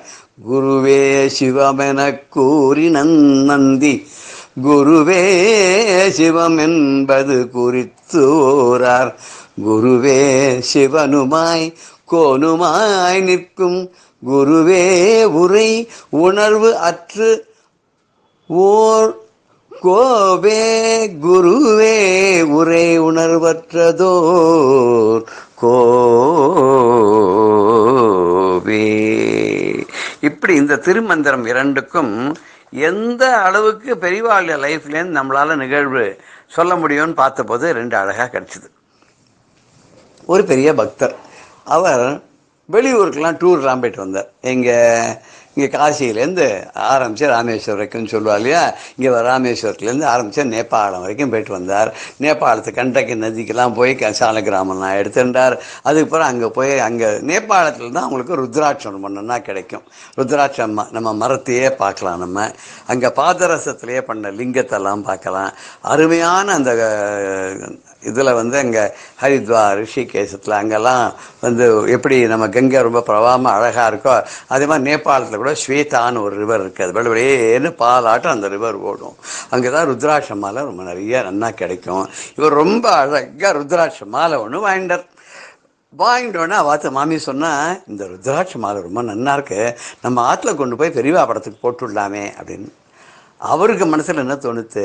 குருவே சிவமென கூறி நந்தி, குருவே சிவம் என்பது குறித்தூரார், குருவே சிவனுமாய் கோனுமாய் நிற்கும், குருவே உரை உணர்வு அற்று ஓர் கோவே, குருவே உரை உணர்வற்றதோர் கோவே. இப்படி இந்த திருமந்திரம் இரண்டுக்கும் எந்த அளவுக்கு பெரியவாளுடைய லைஃப்லேருந்து நம்மளால் நிகழ்வு சொல்ல முடியும்னு பார்த்தபோது ரெண்டு அழகாக கிடச்சிது. ஒரு பெரிய பக்தர், அவர் வெளியூருக்கெலாம் டூர்லாம் போயிட்டு வந்தார். இங்கே காசியிலேருந்து ஆரம்பித்து ராமேஸ்வரம் வரைக்கும்னு சொல்லுவா இல்லையா, இங்கே ராமேஸ்வரத்துலேருந்து ஆரம்பித்து நேபாளம் வரைக்கும் போயிட்டு வந்தார். நேபாளத்து கண்டக்கி நதிக்கெல்லாம் போய் சால கிராமம்லாம் எடுத்துட்டார். அதுக்கப்புறம் அங்கே போய் அங்கே நேபாளத்தில் தான் அவங்களுக்கு ருத்ராட்சம் பண்ணனா கிடைக்கும். ருத்ராட்சம் நம்ம மரத்தையே பார்க்கலாம், நம்ம அங்கே பாதரசத்துலேயே பண்ண லிங்கத்தெல்லாம் பார்க்கலாம். அருமையான அந்த இதில் வந்து அங்கே ஹரித்வார் ரிஷிகேசத்தில் அங்கெல்லாம் வந்து எப்படி நம்ம கங்கை ரொம்ப பிரவாகமாக அழகாக இருக்கோ அதே மாதிரி நேபாளத்தில் கூட ஸ்வேதான்னு ஒரு ரிவர் இருக்குது. அது பலபடியேன்னு பாலாட்டம் அந்த ரிவர் ஓடும். அங்கே தான் ருத்ராட்ச மாலை ரொம்ப நிறைய நல்லா கிடைக்கும். இவர் ரொம்ப அழகாக ருத்ராட்ச மாலை ஒன்று வாங்கிட்டார். வாங்கிட்டோன்னா வாத்து மாமி சொன்னால், இந்த ருத்ராட்ச மாலை ரொம்ப நல்லா இருக்குது, நம்ம ஆற்றுல கொண்டு போய் பெரியவா படத்துக்கு போட்டுடலாமே அப்படின்னு. அவருக்கு மனசில் என்ன தோணுது,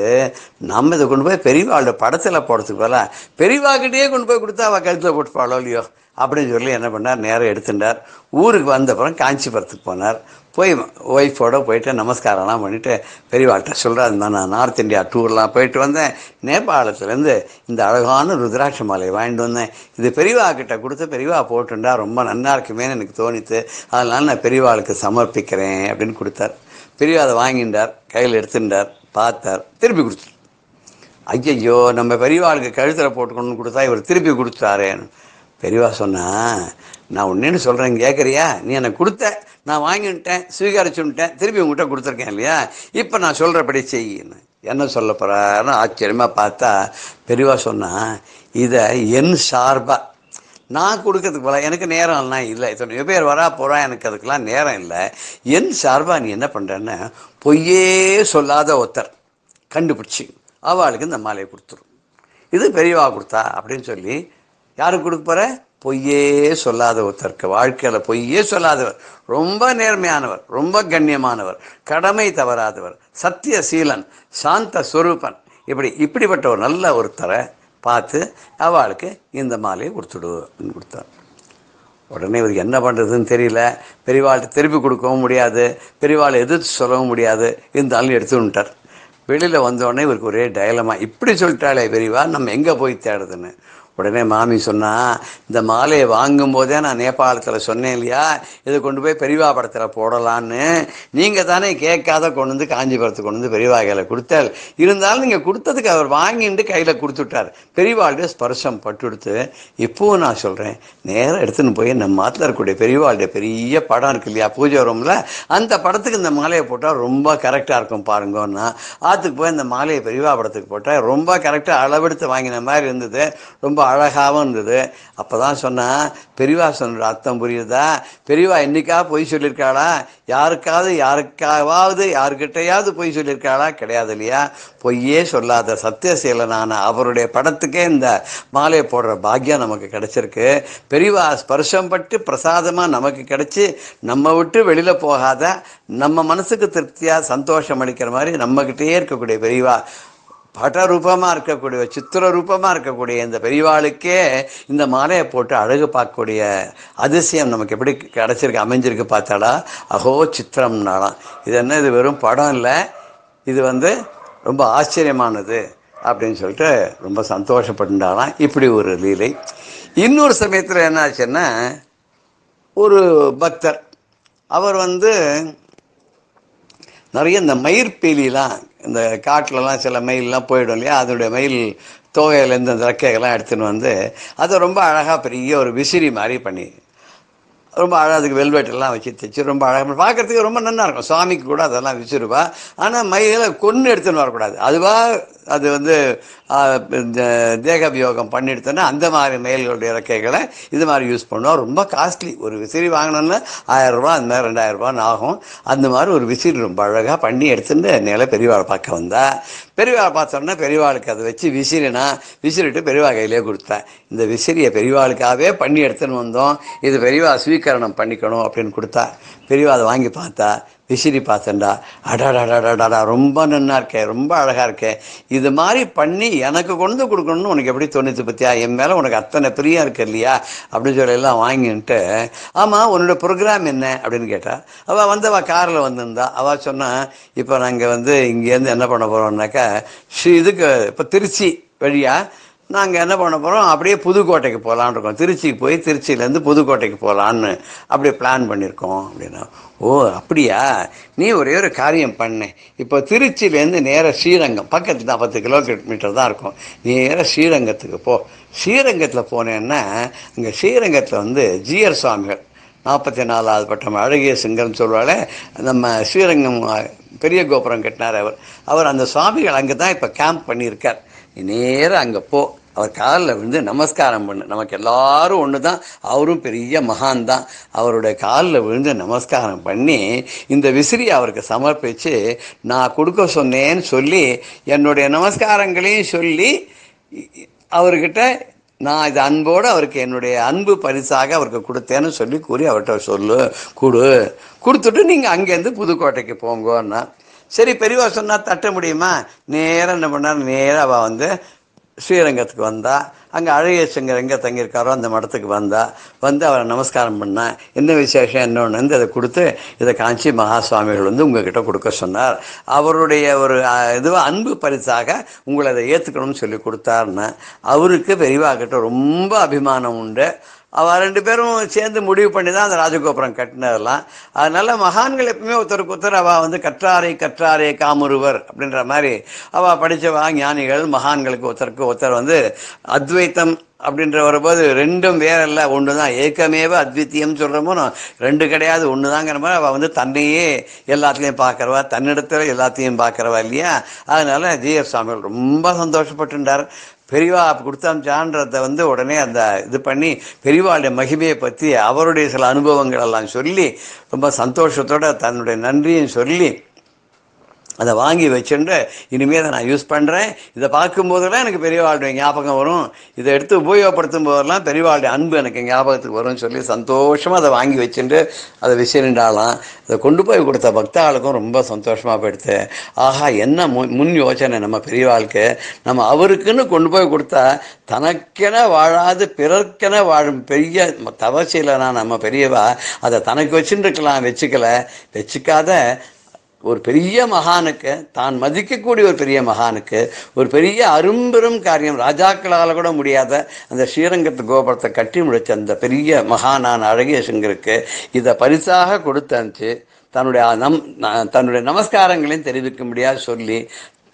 நம்ம இதை கொண்டு போய் பெரியவாளோட படத்தில் போடுறதுக்கு போல பெரியவாக்கிட்டே கொண்டு போய் கொடுத்தா அவள் கழுத்தில் போட்டுப்பாளோ இல்லையோ அப்படின்னு சொல்லி என்ன பண்ணார், நேரம் எடுத்துட்டார். ஊருக்கு வந்தப்புறம் காஞ்சிபுரத்துக்கு போனார். போய் ஒய்ஃபோட போயிட்டு நமஸ்காரம்லாம் பண்ணிவிட்டு பெரியவாள்கிட்ட சொல்கிறாரு, இந்த நான் நார்த் இந்தியா டூர்லாம் போயிட்டு வந்தேன், நேபாளத்துலேருந்து இந்த அழகான ருத்ராட்ச மாலையை வாங்கிட்டு வந்தேன், இது பெரியவா கிட்டே கொடுத்து பெரியவா போட்டுண்டா ரொம்ப நல்லா இருக்குமேன்னு எனக்கு தோணித்து, அதனால் நான் பெரியவாளுக்கு சமர்ப்பிக்கிறேன் அப்படின்னு கொடுத்தார். பெரியவா அதை வாங்கிட்டார், கையில் எடுத்துட்டார், பார்த்தார், திருப்பி கொடுத்தார். ஐயையோ, நம்ம பெரியவாளுக்கு கழுத்தில் போட்டுக்கணும்னு கொடுத்தா இவர் திருப்பி கொடுத்தாரேன்னு பெரியவா சொன்னால், நான் ஒன்னேன்னு சொல்கிறேன் கேட்குறியா, நீ எனக்கு கொடுத்த, நான் வாங்கிட்டேன், சுவீகரிச்சுட்டேன், திருப்பி உங்கள்கிட்ட கொடுத்துருக்கேன் இல்லையா, இப்போ நான் சொல்கிறபடி செய்யணும், என்ன சொல்ல போகிறான்னு ஆச்சரியமாக பார்த்தா பெரியவா சொன்னால், இதை என் சார்பாக நான் கொடுக்கறதுக்கு போல எனக்கு நேரம்லாம் இல்லை, இத்தனை பேர் வரா போகிறா, எனக்கு அதுக்கெலாம் நேரம் இல்லை, என் சார்பாக நீ என்ன பண்ணுறேன்னு பொய்யே சொல்லாத ஒருத்தர் கண்டுபிடிச்சி அவளுக்கு இந்த மாலையை கொடுத்துரும், இது பெரியவா கொடுத்தா அப்படின்னு சொல்லி, யாருக்கு கொடுக்க போகிற, பொய்யே சொல்லாத ஒருத்தருக்கு, வாழ்க்கையில் பொய்யே சொல்லாதவர், ரொம்ப நேர்மையானவர், ரொம்ப கண்ணியமானவர், கடமை தவறாதவர், சத்தியசீலன், சாந்த ஸ்வரூபன், இப்படிப்பட்ட ஒரு நல்ல ஒருத்தரை பார்த்து அவளுக்கு இந்த மாலையை கொடுத்துடுன்னு கொடுத்தார். உடனே இவருக்கு என்ன பண்ணுறதுன்னு தெரியல, பெரியவாள்கிட்ட திருப்பி கொடுக்கவும் முடியாது, பெரியவாளை எதிர்த்து சொல்லவும் முடியாது, இருந்தாலும் எடுத்துட்டார். வெளியில் வந்தோடனே இவருக்கு ஒரே டயலமா, இப்படி சொல்லிட்டாலே பெரியவா, நம்ம எங்கே போய் தேடுதுன்னு. உடனே மாமி சொன்னால், இந்த மாலையை வாங்கும்போதே நான் நேபாளத்தில் சொன்னேன் இல்லையா, இதை கொண்டு போய் பெரியவா படத்தில் போடலான்னு, நீங்கள் தானே கேட்காத கொண்டு வந்து காஞ்சிபுரத்துக்கு கொண்டு வந்து பெரியவா கையில் கொடுத்தாள், இருந்தாலும் நீங்கள் கொடுத்ததுக்கு அவர் வாங்கிட்டு கையில் கொடுத்துட்டார், பெரியவாளுடைய ஸ்பர்சம் பட்டுடுத்து. இப்போவும் நான் சொல்கிறேன், நேராக எடுத்துன்னு போய் நம்ம மாத்தில் இருக்கக்கூடிய பெரியவாளுடைய பெரிய படம் இருக்கு இல்லையா பூஜை ரூமில், அந்த படத்துக்கு இந்த மாலையை போட்டால் ரொம்ப கரெக்டாக இருக்கும் பாருங்கன்னா, ஆற்றுக்கு போய் இந்த மாலையை பெரியவா படத்துக்கு போட்டால் ரொம்ப கரெக்டாக அளவெடுத்து வாங்கின மாதிரி இருந்தது, ரொம்ப அழகாகவும் இருந்தது. அப்போ தான் சொன்னால், பெரியவா சொன்ன அர்த்தம் புரியுதா, பெரியவா என்றைக்காக பொய் சொல்லியிருக்காளா, யாருக்கிட்டையாவது பொய் சொல்லியிருக்காளா, கிடையாது இல்லையா, பொய்யே சொல்லாத சத்தியசீலனான அவருடைய படத்துக்கே இந்த மாலையை போடுற பாக்கியம் நமக்கு கிடைச்சிருக்கு. பெரியவா ஸ்பர்ஷம் பட்டு பிரசாதமாக நமக்கு கிடைச்சி, நம்ம விட்டு வெளியில் போகாத, நம்ம மனசுக்கு திருப்தியாக சந்தோஷம் அளிக்கிற மாதிரி நம்மக்கிட்டே இருக்கக்கூடிய பெரியவா, பட ரூபமாக இருக்கக்கூடிய, சித்திர ரூபமாக இருக்கக்கூடிய இந்த பெரியவாளுக்கே இந்த மாலையை போட்டு அழகு பார்க்கக்கூடிய அதிசயம் நமக்கு எப்படி கிடச்சிருக்கு, அமைஞ்சிருக்கு பார்த்தாளா, அகோ சித்திரம்னாலாம். இது என்ன, இது வெறும் படம் இல்லை, இது ரொம்ப ஆச்சரியமானது அப்படின்னு சொல்லிட்டு ரொம்ப சந்தோஷப்பட்டுட்டாலாம். இப்படி ஒரு லீலை. இன்னொரு சமயத்தில் என்னாச்சுன்னா, ஒரு பக்தர் அவர் நிறைய இந்த மயிர்பீலிலாம், இந்த காட்டிலலாம் சில மயிலெலாம் போயிடும் இல்லையா, அதனுடைய மயில் தோகையிலேருந்து அந்த ரெக்கைகள்லாம் எடுத்துன்னு அதை ரொம்ப அழகாக பெரிய ஒரு விசிறி மாதிரி பண்ணி ரொம்ப அழகாக வெல்வெட்டெல்லாம் வச்சு தைச்சி ரொம்ப அழகாக பார்க்குறதுக்கு ரொம்ப நல்லா இருக்கும். சுவாமிக்கு கூட அதெல்லாம் விசிறுவா, ஆனால் மயிலை கொன்று எடுத்துன்னு வரக்கூடாது, அதுவாக அது தேகபியோகம் பண்ணி எடுத்தோன்னா அந்த மாதிரி மயில்களுடைய இறக்கைகளை இது மாதிரி யூஸ் பண்ணுவோம். ரொம்ப காஸ்ட்லி, ஒரு விசிறி வாங்கினோன்னா 1000 ரூபா, அந்த மாதிரி 2000 ரூபான்னு ஆகும். அந்த மாதிரி ஒரு விசிறி ரொம்ப அழகாக பண்ணி எடுத்துட்டு நேராக பெரியவாளை பார்க்க வந்தா. பெரியவாளை பார்த்தோன்னா பெரியவாளுக்கு அதை வச்சு விசிறினா விசிறிட்டு பெரியவா கையிலே கொடுத்தேன், இந்த விசிறியை பெரியவாளுக்காகவே பண்ணி எடுத்துன்னு வந்தோம், இது பெரியவா ஸ்வீகரணம் பண்ணிக்கணும் அப்படின்னு கொடுத்தா. பெரியவா அதை வாங்கி பார்த்தா, விசிறி பார்த்தேன்டா, அடாடாடாடாடா ரொம்ப நன்னா இருக்கே, ரொம்ப அழகாக இருக்கே, இது மாதிரி பண்ணி எனக்கு கொண்டு கொடுக்கணும்னு உனக்கு எப்படி தோணுது பற்றியா, என் மேலே உனக்கு அத்தனை பிரியம் இருக்கு இல்லையா அப்படின்னு சொல்லி எல்லாம் வாங்கிட்டு, ஆமாம் உன்னோட ப்ரோக்ராம் என்ன அப்படின்னு கேட்டால், அவள் அவள் காரில் வந்திருந்தா. அவள் சொன்னால், இப்போ நாங்கள் இங்கேருந்து என்ன பண்ண போகிறோம்னாக்கா, இப்போ திருச்சி வழியாக நாங்கள் என்ன பண்ண போகிறோம், அப்படியே புதுக்கோட்டைக்கு போகலான்னு இருக்கோம், திருச்சிக்கு போய் திருச்சியிலேருந்து புதுக்கோட்டைக்கு போகலான்னு அப்படியே பிளான் பண்ணியிருக்கோம் அப்படின்னா. ஓ அப்படியா, நீ ஒரே ஒரு காரியம் பண்ணேன், இப்போ திருச்சியிலேருந்து நேராக ஸ்ரீரங்கம், பக்கத்தில் தான் 10 கிலோமீட்டர் தான் இருக்கும், நேராக ஸ்ரீரங்கத்துக்கு போ, ஸ்ரீரங்கத்தில் போனேன்னா அங்கே ஸ்ரீரங்கத்தில் ஜீயர் சுவாமிகள் 44வது பட்டம் அழகிய சிங்கம்னு சொல்லுவாள், நம்ம ஸ்ரீரங்கம் பெரிய கோபுரம் கட்டினார் அவர் அந்த சுவாமிகள் அங்கே தான் இப்போ கேம்ப் பண்ணியிருக்கார், நேராக அங்கே போ, அவர் காலில் நமஸ்காரம் பண்ணு, நமக்கு எல்லாரும் ஒன்று தான், அவரும் பெரிய மகான் தான், அவருடைய காலில் நமஸ்காரம் பண்ணி இந்த விசிறியை அவருக்கு சமர்ப்பித்து, நான் கொடுக்க சொன்னேன்னு சொல்லி என்னுடைய நமஸ்காரங்களையும் சொல்லி அவர்கிட்ட நான் இது அன்போடு அவருக்கு என்னுடைய அன்பு பரிசாக அவருக்கு கொடுத்தேன்னு சொல்லி கூறி அவர்கிட்ட கொடு, கொடுத்துட்டு நீங்கள் அங்கேருந்து புதுக்கோட்டைக்கு போங்கன்னா. சரி பெரியவா சொன்னால் தட்ட முடியுமா? நேராக என்ன பண்ணார், நேராக அவள் வந்து ஸ்ரீரங்கத்துக்கு வந்தா. அங்கே அழகேசங்கர் எங்கே தங்கியிருக்காரோ அந்த மடத்துக்கு வந்தா. வந்து அவரை நமஸ்காரம் பண்ணா, என்ன விசேஷம் என்னொன்று வந்து அதை கொடுத்து, இதை காஞ்சி மகாசுவாமிகள் வந்து உங்ககிட்ட கொடுக்க சொன்னார். அவருடைய ஒரு இதுவாக அன்பு பரிசாக உங்களை அதை ஏற்றுக்கணும்னு சொல்லி கொடுத்தாருன்னு. அவருக்கு பெரியவாக்கிட்ட ரொம்ப அபிமானம் உண்டு. அவள் ரெண்டு பேரும் சேர்ந்து முடிவு பண்ணி தான் அந்த ராஜகோபுரம் கட்டினதெல்லாம். அதனால மகான்கள் எப்பவுமே ஒருத்தருக்கு ஒருத்தர் அவள் வந்து கற்றாரை கற்றாரே காமுருவர் அப்படின்ற மாதிரி அவள் படித்தவா ஞானிகள் மகான்களுக்கு ஒருத்தருக்கு ஒருத்தர் வந்து அத்வைத்தம் அப்படின்ற வரும்போது ரெண்டும் வேறல்ல, ஒன்று தான், ஏக்கமேவ அத்வித்தியம் சொல்கிறமோ ரெண்டு கிடையாது ஒன்று தாங்கிற மாதிரி அவள் வந்து தன்னையே எல்லாத்துலேயும் பார்க்குறவா, தன்னிடத்தில் எல்லாத்தையும் பார்க்குறவா இல்லையா. அதனால ஜிஎஃப் சுவாமிகள் ரொம்ப சந்தோஷப்பட்டுட்டார். பெரியவா கொடுத்தாச்சான்றதை வந்து உடனே அந்த இது பண்ணி பெரியவாளுடைய மகிமையை பற்றி அவருடைய சில அனுபவங்கள் எல்லாம் சொல்லி ரொம்ப சந்தோஷத்தோடு தன்னுடைய நன்றியும் சொல்லி அதை வாங்கி வச்சுட்டு, இனிமேல் அதை நான் யூஸ் பண்ணுறேன், இதை பார்க்கும்போதெல்லாம் எனக்கு பெரியவாளுடைய ஞாபகம் வரும், இதை எடுத்து உபயோகப்படுத்தும் போதெல்லாம் பெரியவாளுடைய அன்பு எனக்கு ஞாபகத்துக்கு வரும்னு சொல்லி சந்தோஷமாக அதை வாங்கி வச்சுட்டு அதை விசிறிண்டாலாம். அதை கொண்டு போய் கொடுத்த பக்தாளுக்கும் ரொம்ப சந்தோஷமாக போயிடுது. ஆஹா, என்ன முன் யோசனை நம்ம பெரியவாளுக்கு, நம்ம அவருக்குன்னு கொண்டு போய் கொடுத்தா தனக்கென வாழாது பிறர்க்கென வாழும் பெரிய தவசீலனா நம்ம பெரியவா அதை தனக்கு வச்சுருக்கலாம், வச்சுக்காத ஒரு பெரிய மகானுக்கு, தான் மதிக்கக்கூடிய ஒரு பெரிய மகானுக்கு ஒரு பெரிய அரும்பெரும் காரியம், ராஜாக்களால் கூட முடியாத அந்த ஸ்ரீரங்கத்து கோபுரத்தை கட்டி முடித்த அந்த பெரிய மகானான அழகேசங்கருக்கு இதை பரிசாக கொடுத்தாச்சு. தன்னுடைய தன்னுடைய நமஸ்காரங்களையும் தெரிவிக்க முடியாது சொல்லி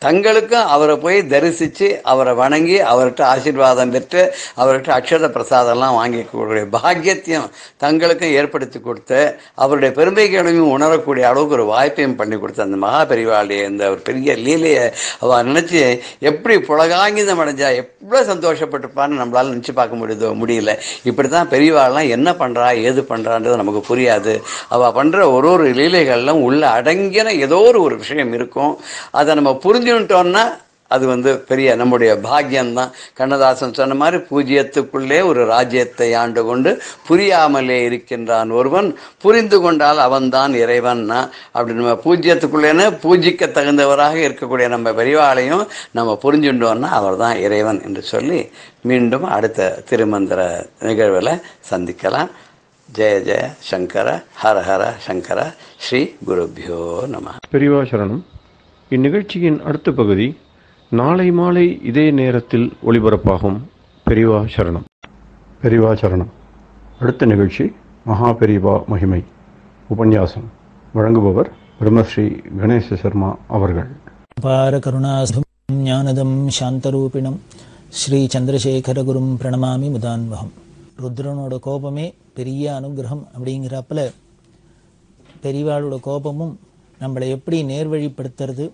தங்களுக்கும் அவரை போய் தரிசித்து அவரை வணங்கி அவர்கிட்ட ஆசீர்வாதம் பெற்று அவர்கிட்ட அக்ஷத பிரசாதம்லாம் வாங்கி கொடுக்கக்கூடிய பாக்கியத்தையும் தங்களுக்கும் ஏற்படுத்தி கொடுத்து அவருடைய பெருமைகளையும் உணரக்கூடிய அளவுக்கு ஒரு வாய்ப்பையும் பண்ணி கொடுத்து அந்த மகா பெரியவாளுடைய இந்த ஒரு பெரிய லீலையை அவள் நினச்சி எப்படி புலகாங்கிதம் அடைஞ்சா, எவ்வளோ சந்தோஷப்பட்டுப்பான்னு நம்மளால் நினச்சி பார்க்க முடியல. இப்படி தான் பெரியவாள்லாம் என்ன பண்ணுறா ஏது பண்ணுறான்றது நமக்கு புரியாது. அவள் பண்ணுற ஒரு ஒரு லீலைகள்லாம் உள்ள அடங்கின ஏதோ ஒரு விஷயம் இருக்கும். அதை நம்ம புரிஞ்சு ன்னா அது வந்து பெரிய நம்முடைய பாக்கியம்தான். கண்ணதாசன் சொன்ன மாதிரி பூஜ்யத்துக்குள்ளே ஒரு ராஜ்யத்தை ஆண்டு கொண்டு புரியாமலே இருக்கின்றான் ஒருவன், புரிந்து கொண்டால் அவன்தான் இறைவன்னா. அப்படி நம்ம பூஜ்யத்துக்குள்ளேன்னு பூஜிக்க தகுந்தவராக இருக்கக்கூடிய நம்ம பெரியவாளையும் நம்ம புரிஞ்சுட்டோன்னா அவர் தான் இறைவன் என்று சொல்லி மீண்டும் அடுத்த திருமந்திர நிகழ்வில் சந்திக்கலாம். ஜெய ஜெய சங்கர, ஹர ஹர சங்கர, ஸ்ரீ குருபியோ நம. பெரியவா சரணம். இந்நிகழ்ச்சியின் அடுத்த பகுதி நாளை மாலை இதே நேரத்தில் ஒளிபரப்பாகும். பெரியவா சரணம். பெரியவா சரணம். அடுத்த நிகழ்ச்சி மகா பெரியவா மகிமை உபன்யாசம். வழங்குபவர் பிரம்மஸ்ரீ கணேச சர்மா அவர்கள். அபார கருணாசும் ஞானதம் சாந்தரூபிணம் ஸ்ரீ சந்திரசேகர குரும் பிரணமாமி முதான்வகம். ருத்ரனோட கோபமே பெரிய அனுகிரகம் அப்படிங்கிறப்பல பெரியவாளோட கோபமும் நம்மளை எப்படி நேர்வழிப்படுத்துறது,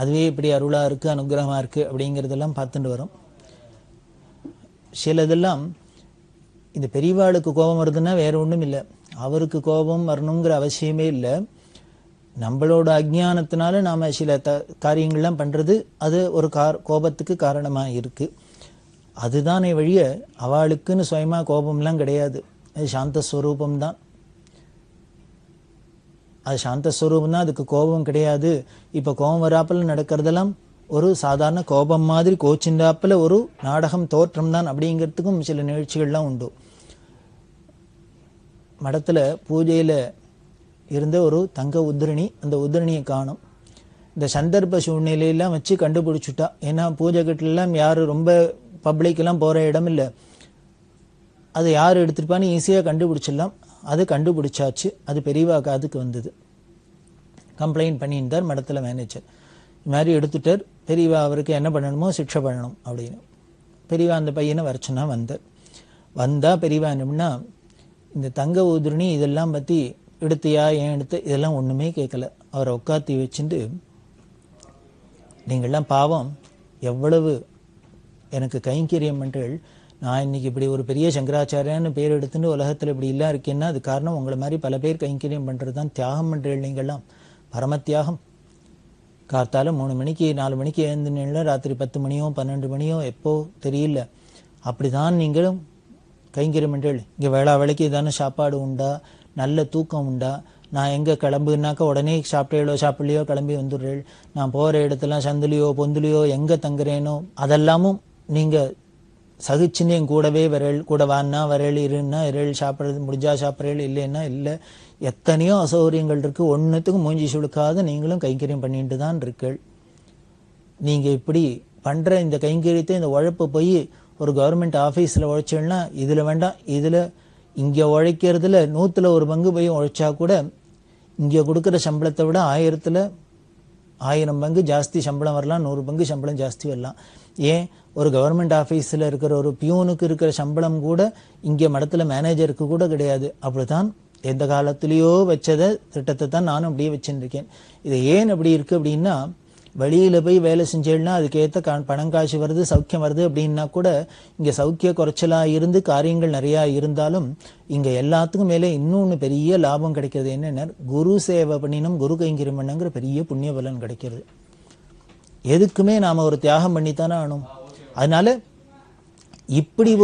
அதுவே இப்படி அருளாக இருக்குது அனுகிரகமாக இருக்குது அப்படிங்கிறதெல்லாம் பார்த்துட்டு வரும். சிலதெல்லாம் இந்த பெரியவாளுக்கு கோபம் வருதுன்னா வேறு ஒன்றும் இல்லை, அவருக்கு கோபம் வரணுங்கிற அவசியமே இல்லை. நம்மளோட அஜ்ஞானத்தினால நாம் சில காரியங்கள்லாம் பண்ணுறது அது ஒரு கோபத்துக்கு காரணமாக இருக்குது. அதுதானே வழிய அவளுக்குன்னு சுயமாக கோபம்லாம் கிடையாது. அது சாந்தஸ்வரூபம்தான், அது சாந்தஸ்வரூபம் தான், அதுக்கு கோபம் கிடையாது. இப்போ கோபம் வராப்பில் நடக்கிறதெல்லாம் ஒரு சாதாரண கோபம் மாதிரி கோச்சின்றாப்பில் ஒரு நாடகம் தோற்றம் தான் அப்படிங்கிறதுக்கும் சில நிகழ்ச்சிகள்லாம் உண்டு. மடத்தில் பூஜையில் இருந்த ஒரு தங்க உதிரணி, அந்த உதிரணியை காணும். இந்த சந்தர்ப்ப சூழ்நிலையெல்லாம் வச்சு கண்டுபிடிச்சுட்டா, ஏன்னா பூஜை கட்டிலெல்லாம் யார் ரொம்ப பப்ளிக்கெல்லாம் போகிற இடம் இல்லை, அது யார் எடுத்துருப்பான்னு ஈஸியாக கண்டுபிடிச்சிடலாம். அது கண்டுபிடிச்சாச்சு, அது பெரியவா காதுக்கு வந்தது. கம்ப்ளைண்ட் பண்ணியிருந்தார் மடத்தில் மேனேஜர், இது மாதிரி எடுத்துட்டார் பெரியவா, அவருக்கு என்ன பண்ணணுமோ சிக்ஷை பண்ணணும் அப்படின்னு. பெரியவா அந்த பையனை வரச்சுன்னா வந்தால் பெரியவா என்னம்னா, இந்த தங்க ஊதுரணி இதெல்லாம் பற்றி எடுத்தியா ஏன் எடுத்து இதெல்லாம் ஒன்றுமே கேட்கல. அவரை உட்காத்தி வச்சுட்டு, நீங்கள்லாம் பாவம் எவ்வளவு எனக்கு கைங்கரியம் பண்ணுறீர்கள், நான் இன்றைக்கி இப்படி ஒரு பெரிய சங்கராச்சாரியான்னு பேர் எடுத்துட்டு உலகத்தில் இப்படி இல்லை இருக்கேன்னா அது காரணம் உங்களை மாதிரி பல பேர் கைங்கரியம் பண்ணுறது தான். தியாகம் பண்ணுறீர்கள், நீங்கள்லாம் பரம தியாகம். கார்த்தால 3 மணிக்கு 4 மணிக்கு எழுந்துனீங்களா, ராத்திரி 10 மணியோ 12 மணியோ எப்போ தெரியல, அப்படி தான் நீங்களும் கைங்கரியம் பண்ணுறீர்கள். இங்கே வேளா வேலைக்கு இதான சாப்பாடு உண்டா, நல்ல தூக்கம் உண்டா, ना एंगे किंबा उड़े साप्टो सापो कमी वं ना पड़े इतना संदलियो पंदलियो एंगे तंगेनो अदलू नहीं सहिचने वाना वरेल इरेल सापड़ मुड़जा सापड़े इलेना इले एतनो असौकूँ मूंजी सुलुका नहीं कईंकर पड़िटे नहीं इप्ली पड़े इत कईं और गवर्मेंट आफीस उचना इला इं उल नूत और पंगु उचाकू इंक शलते विड आयर पंगु जास्ति शंबल वरला 100 पंगु शंबल जास्ति वरला ऐन और गवर्मेंट आफीस और प्यून शंबलमू इं मत मैनेजरुक कड़िया एंत कालो वचते नानूँ अब वचर ऐन अभी अब वलिये पे वेले सेंजेलना अदुक्केत्त पणं काशु वरुदु सौख्यम वरुदु अप्पडिन्ना कूड इंगे सौख्य कुरचला इरुंदु कार्यंगल नरिया इरुंदालुम इंगे एल्लात्तुक्कुम मेले इन्नोन्नु पेरिय लाभम किडैक्किरदु एन्ना गुरु सेवा पण्णिनुम गुरु कैंकिरम पण्णंगर पेरिय पुण्य बलन किडैक्किरदु एदुक्कुमे नाम ओरु त्यागम पण्णितान आनुम अदनाल इप्पडि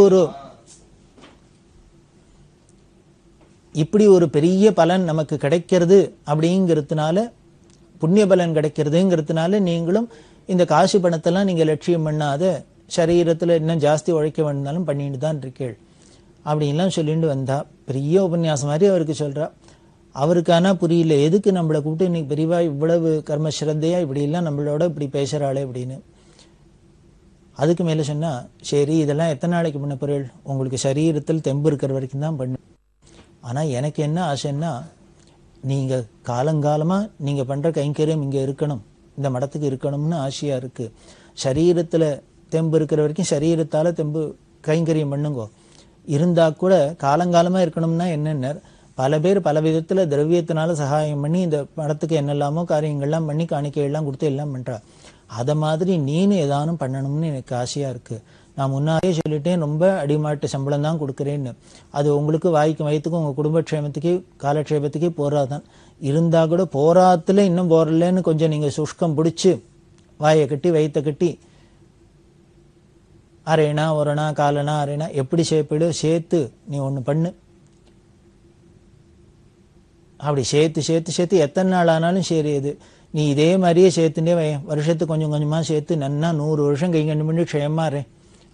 ओरु पेरिय पलन नमक्कु किडैक्किरदु अप्पडिंगरदुनाल पुण्य बलन कल काशु पणते नहीं लक्ष्यम पड़ा शरीर इन जास्ति उल्पाल पड़िटे अब वह उपन्यास मारे चलना पुरील यदि नम्बे कूटे इनकी इव्व कर्म श्रद्धा इपड़ा नम्बोड़ इप्ली पेसरा अब अद्क मेल सर इतना एतना उंगुक शरीर तेम्बा पड़े आना आशा நீங்கள் காலங்காலமாக நீங்கள் பண்ணுற கைங்கரியம் இங்கே இருக்கணும் இந்த மடத்துக்கு இருக்கணும்னு ஆசையா இருக்கு சரீரத்துல தெம்பு இருக்கிற வரைக்கும் சரீரத்தால தெம்பு கைங்கரியம் பண்ணுங்க இருந்தா கூட காலங்காலமாக இருக்கணும்னா என்னன்னா பல பேர் பல விதத்துல திரவியத்தினால சகாயம் பண்ணி இந்த மடத்துக்கு என்னெல்லாமோ காரியங்கள்லாம் பண்ணி காணிக்கை எல்லாம் கொடுத்து எல்லாம் பண்றா அத மாதிரி நீனும் ஏதானும் பண்ணணும்னு எனக்கு ஆசையா இருக்கு நான் முன்னாடியே சொல்லிட்டேன் ரொம்ப அடிமாட்டு சம்பளம் தான் கொடுக்கிறேன்னு அது உங்களுக்கு வாய்க்கு வயித்துக்கு உங்க குடும்ப க்ஷேமத்துக்கு கால க்ஷேமத்துக்கு போராதான் இருந்தா கூட போராத்துல இன்னும் போறலன்னு கொஞ்சம் நீங்க சுஷ்கம் பிடிச்சு வாயை கட்டி வயித்தை கட்டி அரேனா ஒரணா காலனா அரேனா எப்படி சேப்பிடு சேத்து நீ ஒன்னு பண்ணு அப்படி சேத்து சேத்து சேத்து எத்தனை நாள் ஆனாலும் சரி இது நீ இதே மாதிரியே சேத்துனே வருஷத்துக்கு கொஞ்சம் கொஞ்சமா சேத்து நன்னா 100 வருஷம் கைங்கண்டு பண்ணி க்ஷேமாறே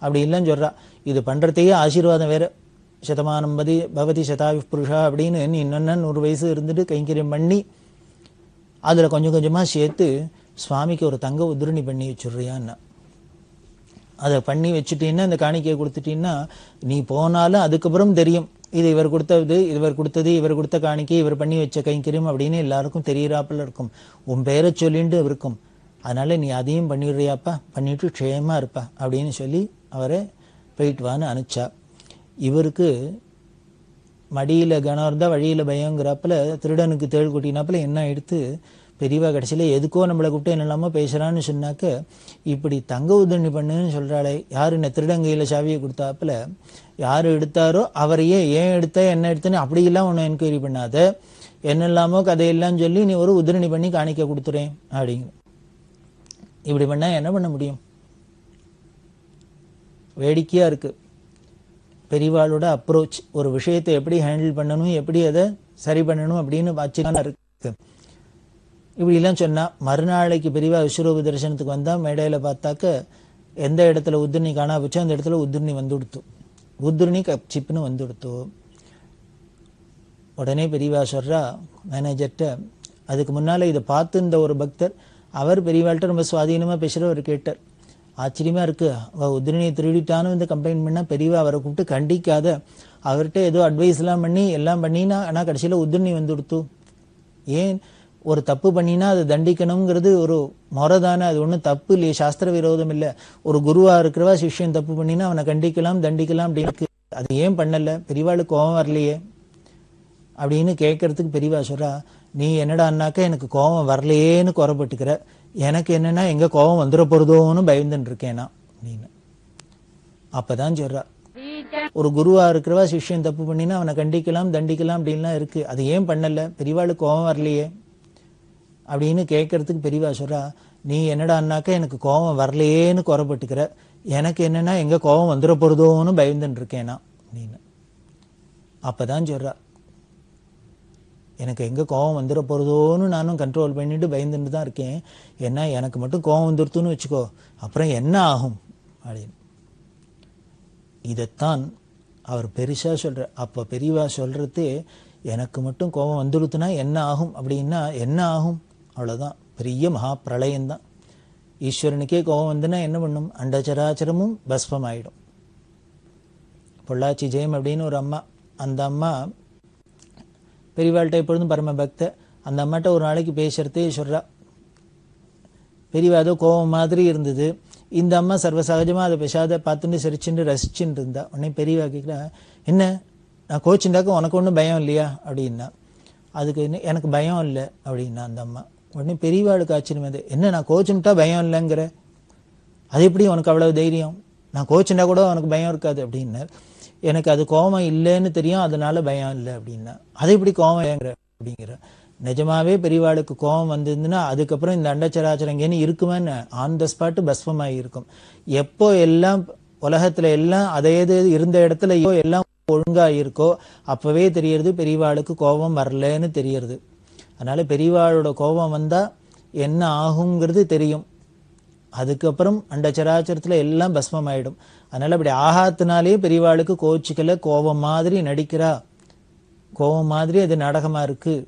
அப்படி இல்லன்னு சொல்றா இது பண்றதையே ஆசீர்வாதம் வேற சதமானம் பதி பவதி சதாவி புருஷா அப்படின்னு இன்னொன்னு 100 வயசு இருந்துட்டு கைங்கரியம் பண்ணி அதில் கொஞ்சம் கொஞ்சமாக சேர்த்து சுவாமிக்கு ஒரு தங்க உதிரணி பண்ணி வச்சுடுறியான்னா அதை பண்ணி வச்சுட்டீங்கன்னா அந்த காணிக்கையை கொடுத்துட்டீங்கன்னா நீ போனாலும் அதுக்கப்புறம் தெரியும் இது இவர் கொடுத்தது இவர் கொடுத்த காணிக்கை இவர் பண்ணி வச்ச கைங்கரியம் அப்படின்னு எல்லாருக்கும் தெரியறாப்புல இருக்கும் உன் பேரை சொல்லிட்டு இருக்கும் அதனால நீ அதையும் பண்ணிடுறியாப்பா பண்ணிட்டு க்ஷேமா இருப்பா அப்படின்னு சொல்லி அவரே போயிட்டுவான்னு அனுச்சா இவருக்கு மடியில் கணவர்தான் வழியில் பயங்கிறப்பில் திருடனுக்கு தேள் கொட்டினாப்பில் என்ன எடுத்து பெரியவா கடைசியில் எதுக்கோ நம்மளை கூப்பிட்டு என்னெல்லாமோ பேசுகிறான்னு சொன்னாக்க இப்படி தங்க உதவி பண்ணுன்னு சொல்கிறாளே யார் என்ன திருடங்கையில் சாவியை கொடுத்தாப்புல யார் எடுத்தாரோ அவரையே ஏன் எடுத்த என்ன எடுத்தேன்னு அப்படியெல்லாம் ஒன்று என்கொயரி பண்ணாத என்னெல்லாமோ கதையெல்லாம் சொல்லி நீ ஒரு உதவி பண்ணி காணிக்க கொடுத்துறேன் அப்படிங்க இப்படி பண்ணால் என்ன பண்ண முடியும் வேடிக்கையாக இருக்குது பெரியவாளோட அப்ரோச் ஒரு விஷயத்தை எப்படி ஹேண்டில் பண்ணணும் எப்படி அதை சரி பண்ணணும் அப்படின்னு வாட்சிக்கான இருக்குது இப்படிலாம் சொன்னால் மறுநாளைக்கு பெரியவா விஸ்வரூப தரிசனத்துக்கு வந்தால் மேடையில் பார்த்தாக்க எந்த இடத்துல உதிர்ணி காணா போச்சோ அந்த இடத்துல உதிர்ணி வந்து கொடுத்து உதிர்ணி கப்சிப்புன்னு வந்து கொடுத்து உடனே பெரியவா சொல்கிறா மேனேஜர்கிட்ட அதுக்கு முன்னால் இதை பார்த்துருந்த ஒரு பக்தர் அவர் பெரியவாள்கிட்ட ரொம்ப சுவாதீனமாக பேசுகிற ஒரு கேட்டார் ஆச்சரியமா இருக்கு அவ உதிரணியை திருடிட்டான்னு வந்து கம்ப்ளைண்ட் பண்ணா பெரியவா அவரை கூப்பிட்டு கண்டிக்காத அவர்கிட்ட ஏதோ அட்வைஸ்லாம் பண்ணி எல்லாம் பண்ணினா ஆனால் கடைசியில் உதிரணி வந்து கொடுத்து ஏன் ஒரு தப்பு பண்ணினா அதை தண்டிக்கணுங்கிறது ஒரு முறை தானே அது ஒன்றும் தப்பு இல்லையே சாஸ்திர விரோதம் இல்லை ஒரு குருவாக இருக்கிறவா சிஷ்யன் தப்பு பண்ணினா அவனை கண்டிக்கலாம் தண்டிக்கலாம் அப்படின்னு அது ஏன் பண்ணலை பெரியவாளுக்கு கோபம் வரலையே அப்படின்னு கேட்கறதுக்கு பெரியவா சொல்கிறா நீ என்னடான்னாக்கா எனக்கு கோபம் வரலையேன்னு குறப்பட்டுக்கிற எனக்கு என்னன்னா எங்க கோபம் வந்துட போறதோன்னு பயந்துட்டு இருக்கேனா அப்படின்னு அப்பதான் சொல்றா ஒரு குருவா இருக்கிறவா சிஷ்யன் தப்பு பண்ணினா அவனை கண்டிக்கலாம் தண்டிக்கலாம் அப்படின்லாம் இருக்கு அது ஏன் பண்ணல பெரியவாளுக்கு கோபம் வரலையே அப்படின்னு கேட்கறதுக்கு பெரியவா சொல்றா நீ என்னடான்னாக்கா எனக்கு கோபம் வரலையேன்னு குறப்பட்டுக்கிற எனக்கு என்னன்னா எங்க கோபம் வந்துட போறதோன்னு பயந்துட்டு இருக்கேனா அப்படின்னு அப்பதான் சொல்றா எனக்கு எங்கே கோவம் வந்துற போறதோன்னு நானும் கண்ட்ரோல் பண்ணிட்டு பயந்துட்டு தான் இருக்கேன். ஏன்னா எனக்கு மட்டும் கோவம் வந்துருதுன்னு வச்சுக்கோ, அப்புறம் என்ன ஆகும் அப்படின்னு. இதைத்தான் அவர் பெரிசாக சொல்கிறார். அப்போ பெரியவா சொல்கிறது, எனக்கு மட்டும் கோபம் வந்துடுத்துனா என்ன ஆகும் அப்படின்னா என்ன ஆகும், அவ்வளோதான், பெரிய மகா பிரளயம்தான். ஈஸ்வரனுக்கே கோபம் வந்துன்னா என்ன பண்ணும், அண்டச்சராச்சரமும் பஸ்பமாயிடும். பொள்ளாச்சி ஜெயம் அப்படின்னு ஒரு அம்மா, அந்த அம்மா பெரியவாள்கிட்ட எப்பொழுதும் பரம பக்த. அந்த அம்மாட்ட ஒரு நாளைக்கு பேசுகிறதே சொல்கிறா, பெரியவா ஏதோ கோபம் மாதிரி இருந்தது, இந்த அம்மா சர்வசகஜமாக அதை பேசாத பார்த்துட்டு சிரிச்சுட்டு ரசிச்சுட்டு இருந்தா. உடனே பெரியவா கேட்குறா, என்ன நான் கோச்சிண்டாக்க உனக்கு ஒன்றும் பயம் இல்லையா அப்படின்னா. அதுக்கு எனக்கு பயம் இல்லை அப்படின்னா அந்த அம்மா. உடனே பெரியவாளுக்கு ஆச்சரியம், அது என்ன நான் கோச்சுன்ட்டா பயம் இல்லைங்கிற, அது எப்படி உனக்கு அவ்வளோ தைரியம், நான் கோச்சுண்டா கூட உனக்கு பயம் இருக்காது அப்படின்னா. எனக்கு அது கோபம் இல்லைன்னு தெரியும், அதனால பயம் இல்லை அப்படின்னா. அது எப்படி கோபம் இல்லைங்கிற அப்படிங்கிற. நிஜமாவே பெரியவாளுக்கு கோபம் வந்துருந்துன்னா அதுக்கப்புறம் இந்த அண்டச்சராச்சரம் எங்கேன்னு இருக்குமான்னு ஆன் த ஸ்பாட்டு பஸ்பமாகி இருக்கும். எப்போ எல்லாம் உலகத்துல எல்லாம் அதை எது இருந்த இடத்துலையோ எல்லாம் ஒழுங்காக இருக்கோ அப்போவே தெரியறது பெரியவாளுக்கு கோபம் வரலன்னு தெரியறது. அதனால பெரியவாளோட கோபம் வந்தால் என்ன ஆகுங்கிறது தெரியும். அதுக்கப்புறம் அண்டச்சராச்சரத்தில் எல்லாம் பஸ்மமாயிடும். அதனால் அப்படி ஆகாத்தினாலேயே பெரியவாளுக்கு கோச்சிக்கலை, கோபம் மாதிரி நடிக்கிறா, கோபம் மாதிரி அது நாடகமாக இருக்குது,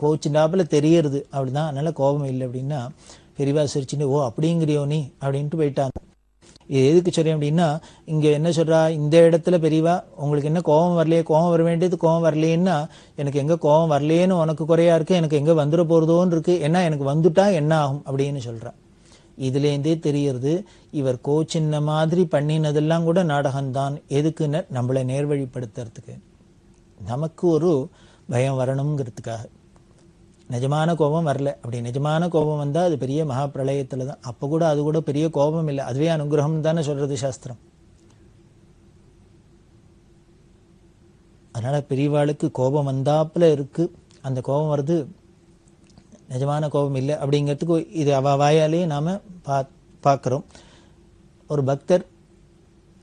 கோச்சிண்டாப்பில் தெரியறது அப்படிதான், அதனால் கோபம் இல்லை அப்படின்னா. பெரியவா சிரிச்சுட்டு, ஓ அப்படிங்கிறியோ நீ அப்படின்ட்டு போயிட்டாங்க. இது எதுக்கு சொல்கிறேன் அப்படின்னா, இங்கே என்ன சொல்கிறா, இந்த இடத்துல பெரியவா உங்களுக்கு என்ன கோபம் வரலையே, கோபம் வர வேண்டியது கோபம் வரலையேன்னா, எனக்கு எங்கே கோபம் வரலையேன்னு உனக்கு குறையாக இருக்குது, எனக்கு எங்கே வந்துட போகிறதோன்னு இருக்குது, ஏன்னா எனக்கு வந்துட்டா என்ன ஆகும் அப்படின்னு சொல்கிறா. இதுலேருந்தே தெரியறது இவர் கோச்சின்ன மாதிரி பண்ணினதெல்லாம் கூட நாடகம்தான். எதுக்குன்னு நம்மளை நேர்வழிப்படுத்துறதுக்கு, நமக்கு ஒரு பயம் வரணுங்கிறதுக்காக. நிஜமான கோபம் வரல அப்படி, நிஜமான கோபம் வந்தால் அது பெரிய மகா பிரளயத்தில் தான். அப்போ கூட அது கூட பெரிய கோபம் இல்லை, அதுவே அனுகிரகம் தானே சொல்கிறது சாஸ்திரம். அதனால் பெரியவாளுக்கு கோபம் வந்தாப்பில் இருக்குது, அந்த கோபம் வருது, நிஜமான கோபம் இல்லை அப்படிங்கிறதுக்கு இது அவ வாயாலே நாம் பார்க்குறோம். ஒரு பக்தர்,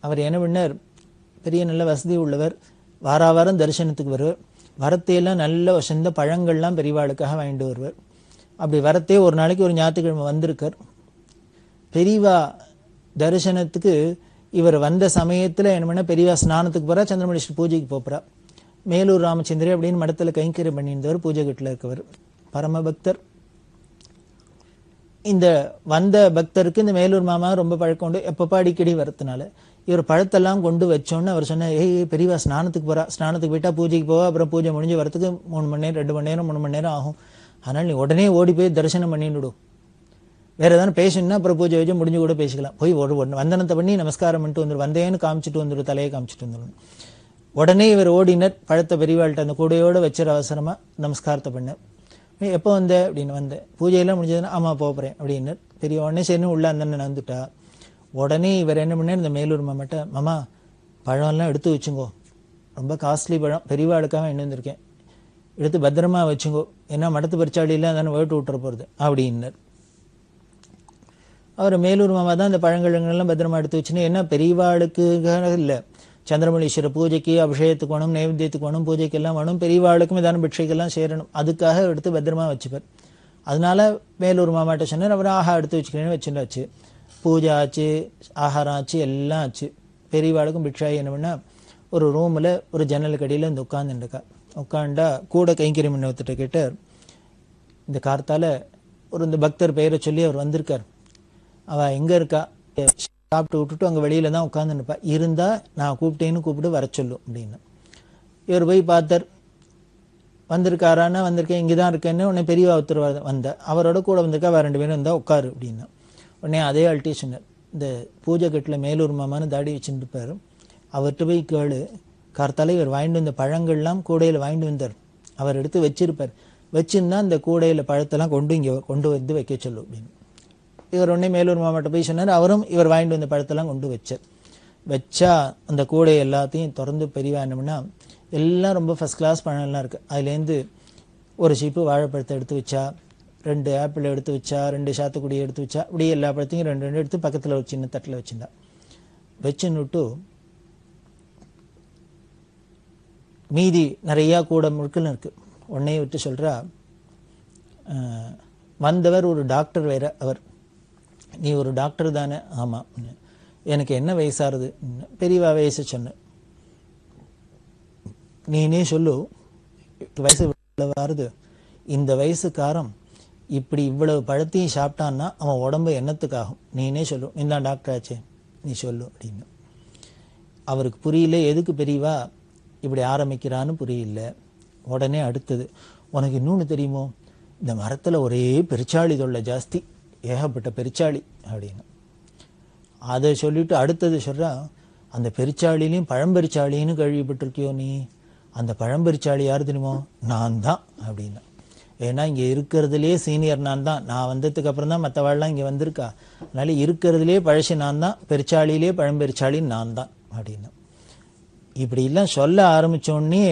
அவர் என்ன பண்ணார், பெரிய நல்ல வசதி உள்ளவர், வாராவாரம் தரிசனத்துக்கு வருவார். வரத்தையெல்லாம் நல்ல வசந்த பழங்கள்லாம் பெரியவாளுக்காக வாங்கிட்டு வருவார். அப்படி வரத்தே ஒரு நாளைக்கு ஒரு ஞாயிற்றுக்கிழமை வந்திருக்கார். பெரியவா தரிசனத்துக்கு இவர் வந்த சமயத்தில் என்ன பண்ணால், பெரியவா ஸ்நானத்துக்கு போகிறா, சந்திரமணிஷ்ணு பூஜைக்கு போகிறா. மேலூர் ராமச்சந்திரி அப்படின்னு மடத்தில் கைங்கரை பண்ணியிருந்தவர், பூஜை கட்டில் இருக்கவர், பரமபக்தர். இந்த வந்த பக்தருக்கு இந்த மேலூர் மாமா ரொம்ப பழக்கம் உண்டு, எப்பப்போ அடிக்கடி வரத்துனால இவர் பழத்தெல்லாம் கொண்டு வச்சோன்னு அவர் சொன்னார், ஏய் பெரியவா ஸ்நானத்துக்கு போகிறா, ஸ்நானத்துக்கு போயிட்டா பூஜைக்கு போவா, அப்புறம் பூஜை முடிஞ்சு வரத்துக்கு 3 மணி நேரம் 2 மணி நேரம் 3 மணி நேரம் ஆகும், அதனால் நீ உடனே ஓடி போய் தரிசனம் பண்ணிவிடும், வேறு எதாவது பேசணுன்னா அப்புறம் பூஜை வச்சு முடிஞ்சு கூட பேசிக்கலாம், போய் ஒரு வந்தனத்தை பண்ணி நமஸ்காரம் பண்ணிட்டு வந்துடும், வந்தேன்னு காமிச்சிட்டு வந்துடும், தலையை காமிச்சிட்டு வந்துடும். உடனே இவர் ஓடினர், பழத்தை பெரியவாள்கிட்ட அந்த கூடையோடு வச்சுற அவசரமாக நமஸ்காரத்தை பண்ணார். எப்போ வந்த அப்படின்னு, வந்தேன் பூஜையெல்லாம் முடிஞ்சதுன்னா, ஆமாம் போகிறேன் அப்படின்னார். பெரிய உடனே சரி உள்ள அந்த அண்ணன் வந்துட்டா. உடனே இவர் என்ன பண்ணார், இந்த மேலூர் மாமாட்ட, மாமா பழம்லாம் எடுத்து வச்சுங்கோ, ரொம்ப காஸ்ட்லி பழம், பெரியவாளுக்காக என்ன வந்திருக்கேன், எடுத்து பத்திரமா வச்சுங்கோ, ஏன்னா மடத்து பரிச்சாளியெல்லாம் தானே வேட்டு விட்டுற போகிறது அப்படின்னார். அவர் மேலூர் மாமா தான் அந்த பழங்கள்லாம் பத்திரமா எடுத்து வச்சுன்னு, ஏன்னா பெரியவாளுக்கு இல்லை, சந்திரமணீஸ்வர பூஜைக்கு அபிஷேகத்துக்கு வேணும், நைவேத்தியத்துக்கு வேணும், பூஜைக்கெல்லாம் வேணும், பெரியவாளுக்கும் இதான பிட்சைக்கெல்லாம் சேரணும், அதுக்காக எடுத்து பத்திரமா வச்சுப்பார். அதனால மேலூர் மாமாட்ட சொன்னார், அவர் ஆஹா எடுத்து வச்சுக்கிறேன்னு வச்சுட்டாச்சு. பூஜை ஆச்சு, ஆகாரம் ஆச்சு, எல்லாம் ஆச்சு. பெரியவாளுக்கும் பிட்சாயி என்ன பண்ணால், ஒரு ரூமில் ஒரு ஜன்னலுக்கு அடியில் இந்த உட்காந்துருக்கா. உட்காண்டா கூட கைங்கறி மன்னவத்திட்ட கேட்டார், இந்த கார்த்தால் ஒரு இந்த பக்தர் பெயரை சொல்லி அவர் வந்திருக்கார், அவள் எங்கே இருக்கா, சாப்பிட்டு விட்டுட்டு அங்கே வெளியில் தான் உட்காந்துருப்பா, இருந்தால் நான் கூப்பிட்டேன்னு கூப்பிட்டு வர சொல்லும் அப்படின்னு. இவர் போய் பார்த்தார், வந்திருக்காரான்னா வந்திருக்கேன், இங்கே தான் இருக்கேன்னு. உடனே பெரியவா ஒருத்தர் வந்தார், அவரோட கூட வந்திருக்கா, அவள் 2 பேரும் இருந்தால் உட்காரு அப்படின்னா. உடனே அதே ஆள்கிட்டே சொன்னார், இந்த பூஜை கட்டில் மேலூர் மாமான்னு தாடி வச்சுட்டுருப்பார், அவர்கிட்ட போய் கேளு, கார்த்தால இவர் வாங்கிட்டு வந்த பழங்கள்லாம் கூடையில் வாங்கிட்டு வந்தார், அவர் எடுத்து வச்சிருப்பார், வச்சுருந்தா அந்த கூடையில் பழத்தெல்லாம் கொண்டு இங்கே கொண்டு வந்து வைக்க சொல்லு அப்படின்னு. இவர் உடனே மேலூர் மாமாட்ட போய் சொன்னார், அவரும் இவர் வாங்கிட்டு வந்த பழத்தெல்லாம் கொண்டு வச்சார். வச்சா அந்த கூடை எல்லாத்தையும் திறந்து பெரியவா என்னம்னா, எல்லாம் ரொம்ப ஃபஸ்ட் கிளாஸ் பழம்லாம் இருக்குது, அதுலேருந்து ஒரு சீப்பு வாழைப்பழத்தை எடுத்து வச்சா, 2 ஆப்பிள் எடுத்து வச்சா, 2 சாத்துக்குடி எடுத்து வச்சா, இப்படி எல்லா பழத்தையும் 2 எடுத்து பக்கத்தில் ஒரு சின்ன தட்டில் வச்சுருந்தா. வச்சுன்னுட்டு மீதி நிறையா கூட முழுக்கெல்லாம் இருக்குது, உன்னை விட்டு சொல்றா, வந்தவர் ஒரு டாக்டர் வேற அவர், நீ ஒரு டாக்டர் தானே? ஆமாம். எனக்கு என்ன வயசாகுது? பெரியவா வயசு சொன்ன. நீனே சொல்லு வயசு இவ்வளவு வருது, இந்த வயசுக்காரம் இப்படி இவ்வளவு பழத்தையும் சாப்பிட்டான்னா அவன் உடம்பு என்னத்துக்காகும்? நீனே சொல்லு. என்ன டாக்டர் ஆச்சு நீ சொல்லு அப்படின்னு. அவருக்கு புரியல, எதுக்கு பெரியவா இப்படி ஆரம்பிக்கிறான்னு புரியல. உடனே அடுத்தது, உனக்கு இன்னொன்று தெரியுமோ, இந்த மரத்தில் ஒரே பெருச்சாளி தொல்லை ஜாஸ்தி, ஏகப்பட்ட பெருச்சாளி அப்படின்னு. அதை சொல்லிவிட்டு அடுத்தது சொல்கிறா, அந்த பெருச்சாளிலையும் பழம்பெருச்சாளின்னு கேள்விப்பட்டிருக்கியோ நீ, அந்த பழம்பெருச்சாளி யார் தெரியுமோ? நான் தான் அப்படின்னா. ஏன்னா இங்கே இருக்கிறதுலே சீனியர் நான் தான், நான் வந்ததுக்கு அப்புறம் தான் மற்றவாள்லாம் இங்கே வந்திருக்கா, அதனால இருக்கிறதுலே பழசு நான் தான், பெருச்சாளிலே பழம்பெருச்சாளின்னு நான் தான் அப்படின்னா. இப்படிலாம் சொல்ல ஆரம்பித்தோடனே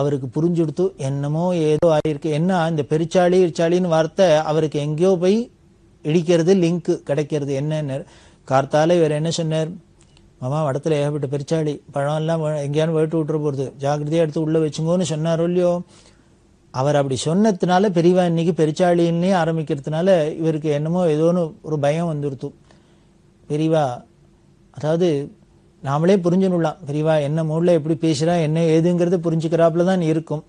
அவருக்கு புரிஞ்சுடுத்து, என்னமோ ஏதோ ஆகியிருக்கு. என்ன இந்த பெருச்சாளி இருச்சாளின்னு வார்த்தை அவருக்கு எங்கேயோ போய் இடிக்கிறது, லிங்க்கு கிடைக்கிறது. என்ன கார்த்தால இவர் என்ன சொன்னார், மாமா வடத்தில் ஏகப்பட்ட பெருச்சாளி, பழம்லாம் எங்கேயானு போயிட்டு விட்டுற போகிறது, ஜாக்கிரதையாக எடுத்து உள்ளே வச்சுங்கோன்னு சொன்னாரோ இல்லையோ. அவர் அப்படி சொன்னதுனால பெரியவா இன்னைக்கு பெருச்சாளின்னே ஆரம்பிக்கிறதுனால இவருக்கு என்னமோ ஏதோன்னு ஒரு பயம் வந்துடுத்து. பெரியவா அதாவது நாமளே புரிஞ்சுனுடலாம், பெரியவா என்ன மூடில் எப்படி பேசுகிறா என்ன ஏதுங்கிறது புரிஞ்சுக்கிறாப்புல தான் இருக்கும்.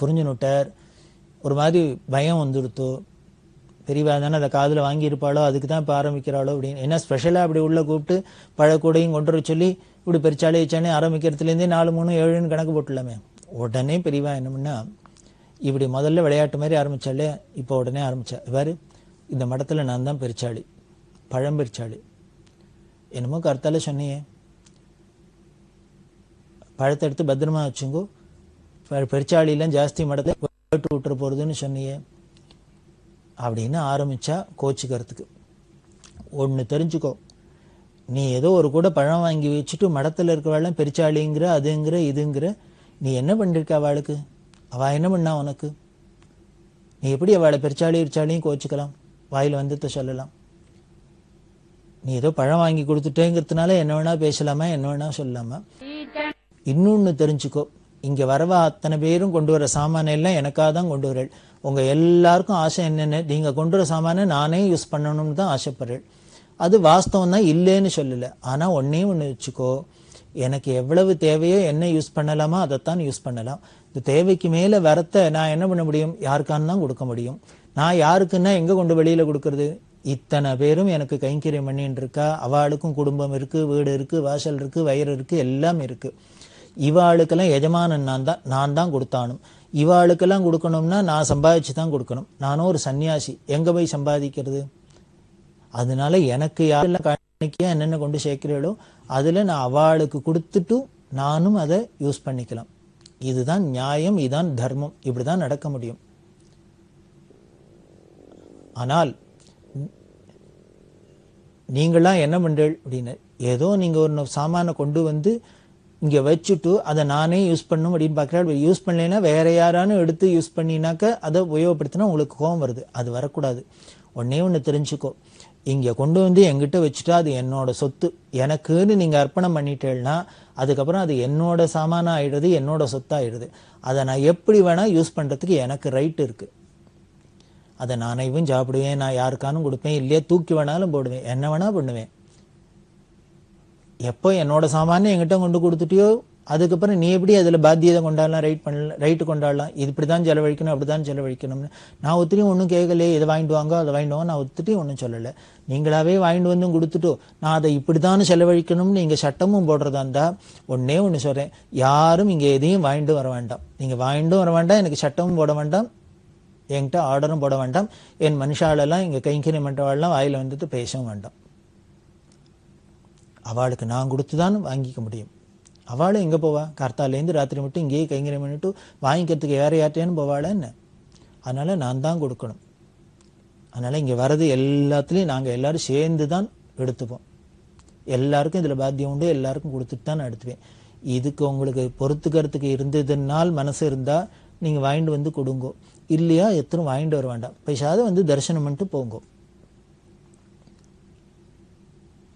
புரிஞ்சுனுட்டார். ஒரு மாதிரி பயம் வந்துடுத்து, பெரியவா தானே அதை காதில் வாங்கியிருப்பாளோ அதுக்கு தான் இப்போ ஆரம்பிக்கிறாளோ அப்படின்னு. ஏன்னா ஸ்பெஷலாக அப்படி உள்ளே கூப்பிட்டு பழக்கூடையும் கொண்டு வர சொல்லி இப்படி பெருச்சாளி வச்சானே ஆரம்பிக்கிறதுலேருந்தே 4, 3, 7ன்னு கணக்கு போட்டுடலாமே. உடனே பெரியவா என்னமுன்னா, இப்படி முதல்ல விளையாட்டு மாதிரி ஆரம்பித்தாலே இப்போ உடனே ஆரம்பித்தா, வேறு இந்த மடத்தில் நான் தான் பெருச்சாளி, பழம்பெருச்சாளி, என்னமோ கருத்தால சொன்னியே, பழத்தை எடுத்து பத்திரமா வச்சுங்கோ, பெருச்சாளிலாம் ஜாஸ்தி மடத்தை போட்டு விட்டுற போகிறதுன்னு சொன்னியே அப்படின்னு ஆரம்பித்தா கோச்சிக்கிறதுக்கு. ஒன்று தெரிஞ்சுக்கோ, நீ ஏதோ ஒரு கூட பழம் வாங்கி வச்சுட்டு மடத்தில் இருக்கிறவாள்லாம் பெருச்சாளிங்கிற அதுங்கிற இதுங்கிற நீ என்ன பண்ணிருக்கா அவளுக்கு, அவள் என்ன பண்ணா உனக்கு, நீ எப்படி அவளை பெருச்சாளி இருச்சாலையும் கோச்சிக்கலாம், வாயில் வந்ததை சொல்லலாம். நீ ஏதோ பழம் வாங்கி கொடுத்துட்டேங்கிறதுனால என்ன வேணா பேசலாமா, என்ன வேணா சொல்லலாமா. இன்னொன்று தெரிஞ்சுக்கோ, இங்கே வரவா அத்தனை பேரும் கொண்டு வர சாமானை எல்லாம் எனக்காக தான் கொண்டு வரேள். உங்கள் எல்லாருக்கும் ஆசை என்னென்ன, நீங்கள் கொண்டு வர சாமானை நானே யூஸ் பண்ணணும்னு தான் ஆசைப்படுறேள். அது வாஸ்தவம் தான், இல்லைன்னு சொல்லலை. ஆனால் ஒன்றே ஒன்று வச்சுக்கோ, எனக்கு எவ்வளவு தேவையோ என்ன யூஸ் பண்ணலாமா அதைத்தான் யூஸ் பண்ணலாம். இந்த தேவைக்கு மேலே வரத்தை நான் என்ன பண்ண முடியும், யாருக்கான்னு தான் கொடுக்க முடியும். நான் யாருக்குன்னா எங்கே கொண்டு வெளியில் கொடுக்கறது, இத்தனை பேரும் எனக்கு கைங்கரியம் பண்ணின்னு இருக்கா, அவளுக்கும் குடும்பம் இருக்குது, வீடு இருக்குது, வாசல் இருக்குது, வயிறு இருக்குது, எல்லாம் இருக்குது. இவாளுக்கெல்லாம் எஜமானன் நான் தான் கொடுத்தானும். இவாளுக்கெல்லாம் கொடுக்கணும்னா நான் சம்பாதிச்சு தான் கொடுக்கணும். நானும் ஒரு சன்னியாசி, எங்கே போய் சம்பாதிக்கிறது? அதனால எனக்கு யாரெல்லாம் காணிக்கையாக என்னென்ன கொண்டு சேர்க்கிறீளோ அதில் நான் அவளுக்கு கொடுத்துட்டும் நானும் அதை யூஸ் பண்ணிக்கலாம். இதுதான் நியாயம், இதுதான் தர்மம், இப்படி தான் நடக்க முடியும். ஆனால் நீங்களாம் என்ன பண்ணுறீள் அப்படின்னு, ஏதோ நீங்கள் ஒரு சாமானை கொண்டு வந்து இங்கே வச்சுட்டு அதை நானே யூஸ் பண்ணும் அப்படின்னு பார்க்குறாள். யூஸ் பண்ணலைன்னா வேறு யாரானு எடுத்து யூஸ் பண்ணினாக்க அதை உபயோகப்படுத்தினா உங்களுக்கு கோபம் வருது, அது வரக்கூடாது. ஒன்றே ஒன்று தெரிஞ்சுக்கோ, இங்கே கொண்டு வந்து எங்கிட்ட வச்சுட்டா அது என்னோட சொத்து, எனக்குன்னு நீங்கள் அர்ப்பணம் பண்ணிட்டேன்னா அதுக்கப்புறம் அது என்னோட சாமானாக ஆகிடுது, என்னோட சொத்தாகிடுது. அதை நான் எப்படி வேணால் யூஸ் பண்ணுறதுக்கு எனக்கு ரைட் இருக்குது. அதை நானைவும் சாப்பிடுவேன், நான் யாருக்கானும் கொடுப்பேன், இல்லையா தூக்கி வேணாலும் போடுவேன், என்ன வேணா பண்ணுவேன். எப்போ என்னோட சாமானே எங்கிட்ட கொண்டு கொடுத்துட்டியோ அதுக்கப்புறம் நீ எப்படி அதில் பாத்தியதை கொண்டாடலாம், ரைட்டு கொண்டாடலாம். இது இப்படி தான் செலவழிக்கணும், அப்படி தான் செலவழிக்கணும்னு நான் ஒத்துட்டையும் ஒன்றும் கேட்கலையே, இதை வாங்கிட்டு வாங்க அதை வாங்கிட்டு வாங்க நான் ஒத்துட்டையும் ஒன்றும் சொல்லலை. நீங்களாவே வாங்கிட்டு வந்தும் கொடுத்துட்டோ நான் அதை இப்படி தான் செலவழிக்கணும்னு நீங்கள் சட்டமும் போடுறதா இருந்தால் ஒன்றே ஒன்று சொல்கிறேன், யாரும் இங்கே எதையும் வாங்கிட்டு வர வேண்டாம். நீங்கள் வாங்கிட்டும் வர வேண்டாம், எனக்கு சட்டமும் போட வேண்டாம், என்கிட்ட ஆர்டரும் போட வேண்டாம், என் மனுஷாலெல்லாம் இங்கே கைங்கரியம் பண்ணுறவாள்லாம் வாயில் வந்துட்டு பேசவும் வேண்டாம். அவளுக்கு நான் கொடுத்து தான் வாங்கிக்க முடியும். அவளும் எங்கே போவா, கார்த்தாலேருந்து ராத்திரி மட்டும் இங்கேயே கைங்கரியம் பண்ணிட்டு வாங்கிக்கிறதுக்கு வேறு யார்ட்டையானு போவாள் என்ன? அதனால் நான் தான் கொடுக்கணும். அதனால் இங்கே வர்றது எல்லாத்துலேயும் நாங்கள் எல்லோரும் சேர்ந்து தான் எடுத்துப்போம். எல்லாருக்கும் இதில் பாத்தியம் உண்டு, எல்லாருக்கும் கொடுத்துட்டு தான் நான் எடுத்துவேன். இதுக்கு உங்களுக்கு பொறுத்துக்கிறதுக்கு இருந்ததுனால் மனசு இருந்தால் நீங்கள் வாங்கிட்டு வந்து கொடுங்கோ, இல்லையா எத்தனை வாங்கிட்டு வர வேண்டாம், பைசாவது வந்து தரிசனம் பண்ணிட்டு போங்கோ.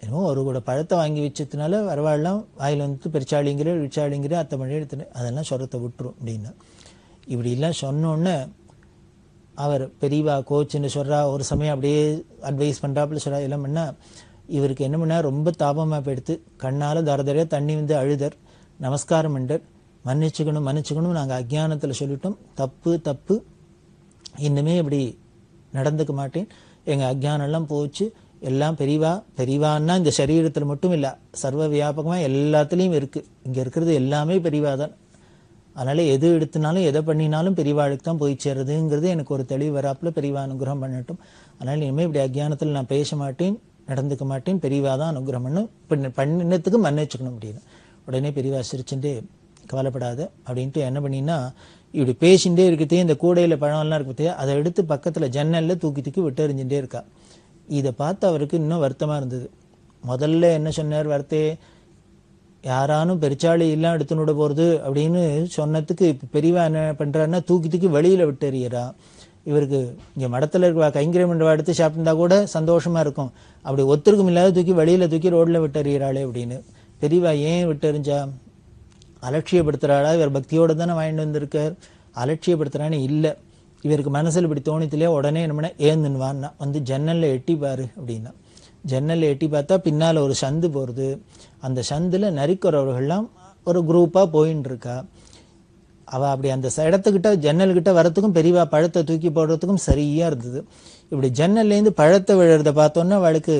என்னமோ ஒரு கூட பழத்தை வாங்கி வச்சதுனால வரவாள்லாம் வாயில் வந்துட்டு பெருச்சாளிங்கிற விச்சாளிங்கிற அத்தை மொழி எடுத்துனேன், அதெல்லாம் சொரத்தை விட்டுரும் அப்படின்னா இப்படிலாம் சொன்னோன்னே அவர் பெரியவா கோச்சுன்னு சொல்கிறா. ஒரு சமயம் அப்படியே அட்வைஸ் பண்ணுறாப்புல சொல்கிறா. எல்லாம் பண்ணால் இவருக்கு என்ன பண்ணால் ரொம்ப தாபமாக போயிடுத்து. கண்ணால் தரதரையாக தண்ணி வந்து அழுதர். நமஸ்காரம் பண்ணர். மன்னிச்சுக்கணும் மன்னிச்சுக்கணும், நாங்கள் அஜ்ஞானத்தில் சொல்லிட்டோம், தப்பு தப்பு, இன்னுமே இப்படி நடந்துக்க மாட்டேன், எங்கள் அஜ்ஞானம்லாம் போச்சு, எல்லாம் பெரியவா. பெரியவான்னா இந்த சரீரத்தில் மட்டும் இல்லை, சர்வ வியாபகமாக எல்லாத்துலேயும் இருக்குது, இங்கே இருக்கிறது எல்லாமே பெரியவா தான். அதனால் எது எடுத்துனாலும் எதை பண்ணினாலும் பெரியவாளுக்கு தான் போய் சேர்றதுங்கிறது எனக்கு ஒரு தெளிவு வராப்பில் பெரியவா அனுகிரகம் பண்ணட்டும். அதனால் இனிமேல் இப்படி அஜ்ஞானத்தில் நான் பேச மாட்டேன், நடந்துக்க மாட்டேன், பெரியவா தான் அனுகிரகம் பண்ணும், பண்ணினத்துக்கு மன்னிச்சுக்கணும் அப்படின்னு. உடனே பெரியவா சிரிச்சுட்டு கவலைப்படாத அப்படின்ட்டு என்ன பண்ணினா இப்படி பேசிகிட்டே இருக்கிறதே இந்த கூடையில் பழம்லாம் இருக்கிறதே அதை எடுத்து பக்கத்தில் ஜன்னலில் தூக்கி தூக்கி விட்டெறிஞ்சுட்டே இருக்கா. இதை பார்த்து அவருக்கு இன்னும் வருத்தமாக இருந்தது. முதல்ல என்ன சொன்னார், வார்த்தை யாரானும் பெருச்சாளி எல்லாம் எடுத்துன்னு விட போகிறது அப்படின்னு சொன்னதுக்கு இப்போ பெரியவா என்ன பண்ணுறாருன்னா தூக்கி தூக்கி வெளியில் விட்டுறியறா. இவருக்கு இங்கே மடத்தில் இருக்கிற கைங்கரமண்டவா எடுத்து சாப்பிட்டுருந்தா கூட சந்தோஷமாக இருக்கும், அப்படி ஒத்துருக்கும் இல்லாத தூக்கி வெளியில் தூக்கி ரோடில் விட்டுறியறாளே அப்படின்னு. பெரியவா ஏன் விட்டுறிஞ்சா, அலட்சியப்படுத்துகிறாளா, இவர் பக்தியோடு தானே வாங்கிட்டு வந்திருக்கார், அலட்சியப்படுத்துகிறான்னு இல்லை, இவருக்கு மனசில் இப்படி தோணித்துலையே. உடனே என்னமன்னா ஏந்துன்னுவான்னா வந்து ஜன்னலில் எட்டிப்பார் அப்படின்னா. ஜன்னலில் எட்டி பார்த்தா பின்னால் ஒரு சந்து போகிறது. அந்த சந்தில் நரிக்கிறவர்கள்லாம் ஒரு குரூப்பாக போயின்னு இருக்கா. அவள் அப்படி அந்த இடத்துக்கிட்ட ஜன்னல்கிட்ட வரத்துக்கும் பெரியவா பழத்தை தூக்கி போடுறதுக்கும் சரியாக இருந்தது. இப்படி ஜன்னல்லேருந்து பழத்தை விழுறத பார்த்தோன்னா அவளுக்கு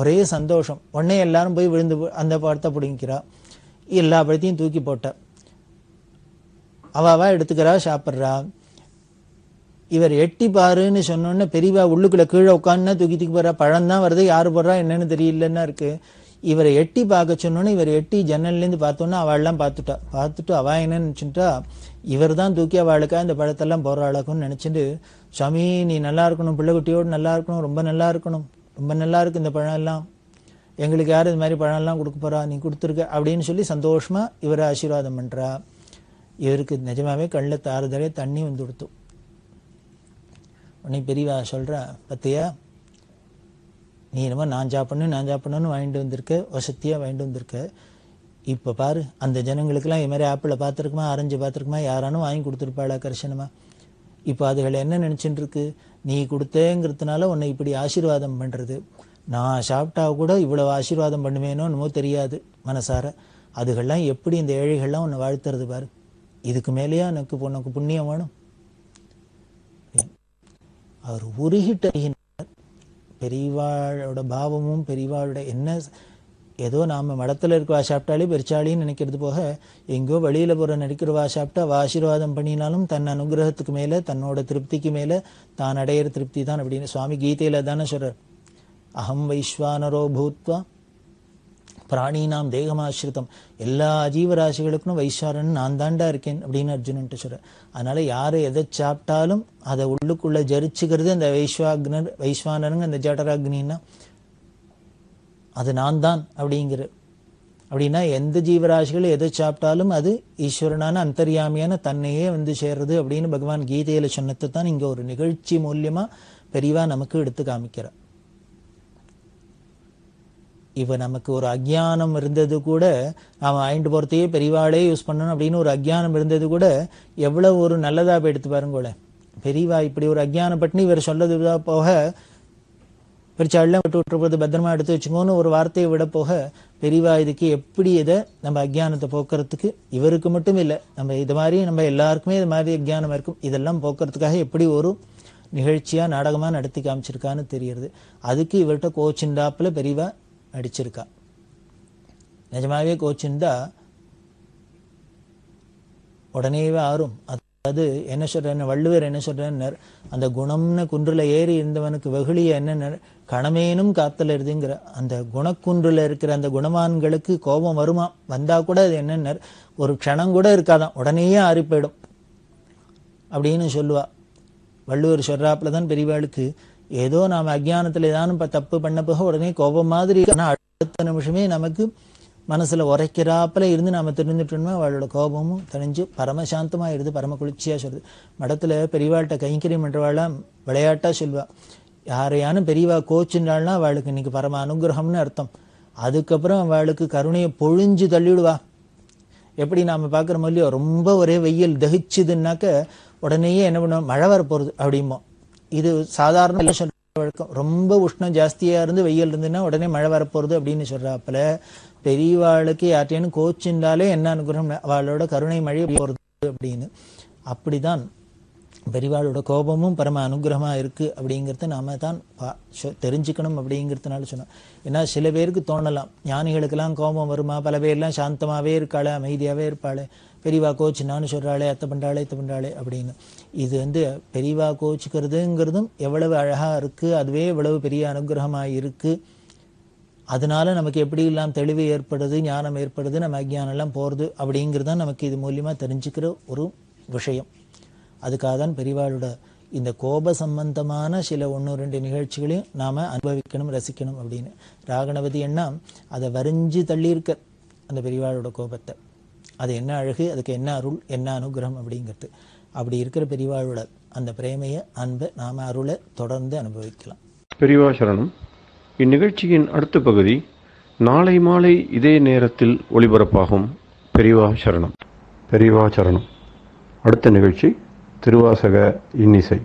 ஒரே சந்தோஷம். உடனே எல்லாரும் போய் விழுந்து அந்த பழத்தை பிடிங்கிறா, எல்லா பழத்தையும் தூக்கி போட்டா. அவாவா எடுத்துக்கிறா, சாப்பிட்றா. இவர் எட்டி பாருன்னு சொன்னோன்னே பெரியவா உள்ளுக்குள்ளே கீழே உட்காந்துனா தூக்கி தூக்கி போடுறா. பழம்தான் வருது, யார் போடுறா என்னன்னு தெரியலன்னா இருக்குது. இவரை எட்டி பார்க்க சொன்னோன்னே இவர் எட்டி ஜன்னல்லேருந்து பார்த்தோன்னா அவள்லாம் பார்த்துட்டா. பார்த்துட்டு அவள் என்னன்னு நினச்சிட்டா இவர் தான் தூக்கி அவளுக்கா இந்த பழத்தெல்லாம் போடுற ஆளாக்குன்னு நினச்சிட்டு, சுவாமி நீ நல்லா இருக்கணும், பிள்ளைக்குட்டியோடு நல்லா இருக்கணும், ரொம்ப நல்லா இருக்கணும், ரொம்ப நல்லா இருக்குது இந்த பழம் எல்லாம், எங்களுக்கு யார் இது மாதிரி பழம்லாம் கொடுக்க போகிறா, நீ கொடுத்துருக்க அப்படின்னு சொல்லி சந்தோஷமாக இவரை ஆசீர்வாதம் பண்ணுறா. இவருக்கு நிஜமாகவே கண்ணில் தாறுதலே தண்ணி வந்து கொடுத்தோம். உடனே பெரியவா சொல்கிறா, பத்தியா நீ என்னமோ நான் சாப்பிடணும்னு வாங்கிட்டு வந்திருக்க, வசதியாக வாங்கிட்டு வந்திருக்க, இப்போ பாரு அந்த ஜனங்களுக்கெல்லாம் இது மாதிரி ஆப்பிளை பார்த்துருக்குமா, ஆரஞ்சு பார்த்துருக்குமா, யாரானும் வாங்கி கொடுத்துருப்பாளா கரிசனமாக, இப்போ அதுகளை என்ன நினச்சிட்டு இருக்கு, நீ கொடுத்தேங்கிறதுனால உன்னை இப்படி ஆசீர்வாதம் பண்ணுறது, நான் சாப்பிட்டா கூட இவ்வளோ ஆசீர்வாதம் பண்ணுவேனோ என்னமோ தெரியாது மனசார, அதுகள்லாம் எப்படி இந்த ஏழைகள்லாம் உன்னை வாழ்த்துறது பாரு, இதுக்கு மேலேயே எனக்கு உனக்கு புண்ணியம் வேணும். அவர் உருகிட்ட. பெரியவாளோட பாவமும் பெரியவாளோட என்ன, ஏதோ நாம் மடத்தில் இருக்கவா சாப்பிட்டாலே பெருச்சாளின்னு நினைக்கிறது போக, எங்கோ வெளியில் போகிற நடிக்கிறவா சாப்பிட்டா அவள் ஆசீர்வாதம் பண்ணினாலும் தன் அனுகிரகத்துக்கு மேலே தன்னோட திருப்திக்கு மேலே தான் அடையிற திருப்தி தான் அப்படின்னு சுவாமி கீதையில் தானே சொல்கிறார், அகம் வைஸ்வானரோ பூத்வா பிராணினாம் தேகமாசிரித்தம், எல்லா ஜீவராசிகளுக்கும் வைஸ்வரன் நான் தாண்டா இருக்கேன் அப்படின்னு அர்ஜுனன்ட்டு சொல்கிறேன். அதனால் யார் எதை சாப்பிட்டாலும் அதை உள்ளுக்குள்ளே ஜரிச்சுக்கிறது அந்த வைஸ்வானருங்க அந்த ஜடராக்னா, அது நான் தான் அப்படிங்கிற. அப்படின்னா எந்த ஜீவராசிகள் எதை சாப்பிட்டாலும் அது ஈஸ்வரனான அந்தர்யாமியான தன்னையே வந்து சேர்றது அப்படின்னு பகவான் கீதையில் சொன்னது தான் இங்கே ஒரு நிகழ்ச்சி மூலியமாக பெரியவா நமக்கு எடுத்து காமிக்கிறார். இப்போ நமக்கு ஒரு அஜ்ஞானம் இருந்தது கூட, நாம் ஆயிண்டு போகிறதையே பெரியவாளே யூஸ் பண்ணணும் அப்படின்னு ஒரு அஜ்ஞானம் இருந்தது கூட எவ்வளோ ஒரு நல்லதாக போய் எடுத்து பாருங்கோல. பெரியவா இப்படி ஒரு அஜ்ஞானப்பட்டு இவர் சொல்லதுதான் போக, பெருச்சாளெலாம் விட்டு விட்டுறது பத்திரமா எடுத்து வச்சுக்கோன்னு ஒரு வார்த்தையை விட போக, பெரியவா இதுக்கு எப்படி இதை நம்ம அஜ்ஞானத்தை போக்குறதுக்கு, இவருக்கு மட்டும் இல்லை நம்ம இது மாதிரி நம்ம எல்லாருக்குமே இது மாதிரி அஜ்ஞானம் இருக்கும், இதெல்லாம் போக்குறதுக்காக எப்படி ஒரு நிகழ்ச்சியாக நாடகமாக நடத்தி காமிச்சிருக்கான்னு தெரியுது. அதுக்கு இவர்கிட்ட கோச்சின்றாப்பில் பெரியவா நடிச்சிருக்கா. நிஜமாகவே கோச்சிருந்தா உடனேவே ஆறும். அதாவது என்ன சொல்கிறேன்னு வள்ளுவர் என்ன சொல்கிறேன்னார், அந்த குணம்னு குன்றில் ஏறி இருந்தவனுக்கு வெகுளிய என்ன கணமேனும் காத்தல் இருதுங்கிற. அந்த குணக்குன்றில் இருக்கிற அந்த குணவான்களுக்கு கோபம் வருமா, வந்தால் கூட அது என்னன்னார் ஒரு க்ஷணம் கூட இருக்காதான், உடனேயே ஆறி போயிடும் அப்படின்னு சொல்லுவா. வள்ளுவர் சொல்கிறாப்புல தான் பெரியவாளுக்கு ஏதோ நாம் அஜ்ஞானத்தில் ஏதானும் இப்போ தப்பு பண்ண போக உடனே கோபம் மாதிரி, ஆனால் அடுத்த நிமிஷமே நமக்கு மனசில் உரைக்கிறாப்பில் இருந்து நாம் தெரிஞ்சுட்டோம்னா அவளோட கோபமும் தெரிஞ்சு பரமசாந்தமாக இருது, பரம குளிர்ச்சியாக சொல்லுது. மடத்தில் பெரியவாள்கிட்ட கைங்கரியம் பண்ணுறவாளாம் விளையாட்டாக சொல்லுவாள், யாரையானும் பெரியவா கோச்சுன்றாள்னா அவளுக்கு இன்றைக்கி பரம அனுகிரகம்னு அர்த்தம், அதுக்கப்புறம் அவளுக்கு கருணையை பொழிஞ்சு தள்ளிவிடுவா. எப்படி நாம பார்க்கறோம் இல்லையோ, ரொம்ப ஒரே வெயில் தகிச்சதுன்னாக்க உடனே என்ன பண்ணுவோம், மழை வரப்போகுது அப்படிமோ. இது சாதாரண வழக்கம். ரொம்ப உஷ்ணம் ஜாஸ்தியாக இருந்து வெயில் இருந்துன்னா உடனே மழை வரப்போகுது அப்படின்னு சொல்கிறாப்புல பெரியவாளுக்கு யார்ட்டேன்னு கோச்சுண்டாலே என்ன அனுகிரகம், அவளோட கருணை மழை போகிறது அப்படின்னு. அப்படிதான் பெரியவாளோட கோபமும் பரம அனுகிரகமாக இருக்குது அப்படிங்கிறத நாம தான் தெரிஞ்சுக்கணும் அப்படிங்கிறதுனால சொன்னோம். ஏன்னா சில பேருக்கு தோணலாம், ஞானிகளுக்கெல்லாம் கோபம் வருமா, பல பேர்லாம் சாந்தமாகவே இருக்காளே அமைதியாகவே இருப்பாளே, பெரியவா கோச்சுனான்னு சொல்கிறாளே, அத்தை பண்ணுறாளே இத்தை பண்ணுறாளே அப்படின்னு. இது பெரியவா கோச்சுக்கிறதுங்கிறதும் எவ்வளவு அழகாக இருக்குது, அதுவே எவ்வளவு பெரிய அனுகிரகமாக இருக்குது. அதனால நமக்கு எப்படி எல்லாம் தெளிவு ஏற்படுது, ஞானம் ஏற்படுது, நம்ம அஜ்ஞானம்லாம் போகிறது அப்படிங்கிறதான் நமக்கு இது மூலியமாக தெரிஞ்சுக்கிற ஒரு விஷயம். அதுக்காக தான் பெரியவாளோட இந்த கோப சம்பந்தமான சில ஒன்று ரெண்டு நிகழ்ச்சிகளையும் நாம் அனுபவிக்கணும் ரசிக்கணும் அப்படின்னு. ராகணபதி என்ன அதை வரிஞ்சு தள்ளியிருக்க அந்த பெரியவாளோட கோபத்தை, அது என்ன அழகு, அதுக்கு என்ன அருள், என்ன அனுகிரகம் அப்படிங்கிறது. அப்படி இருக்கிற பெரியவாளோட அந்த பிரேமையை அன்பை நாம் அருளை தொடர்ந்து அனுபவிக்கலாம். பெரியவா சரணம். இந்நிகழ்ச்சியின் அடுத்த பகுதி நாளை மாலை இதே நேரத்தில் ஒளிபரப்பாகும். பெரியவா சரணம். பெரியவா சரணம். அடுத்த நிகழ்ச்சி திருவாசக இன்னிசை.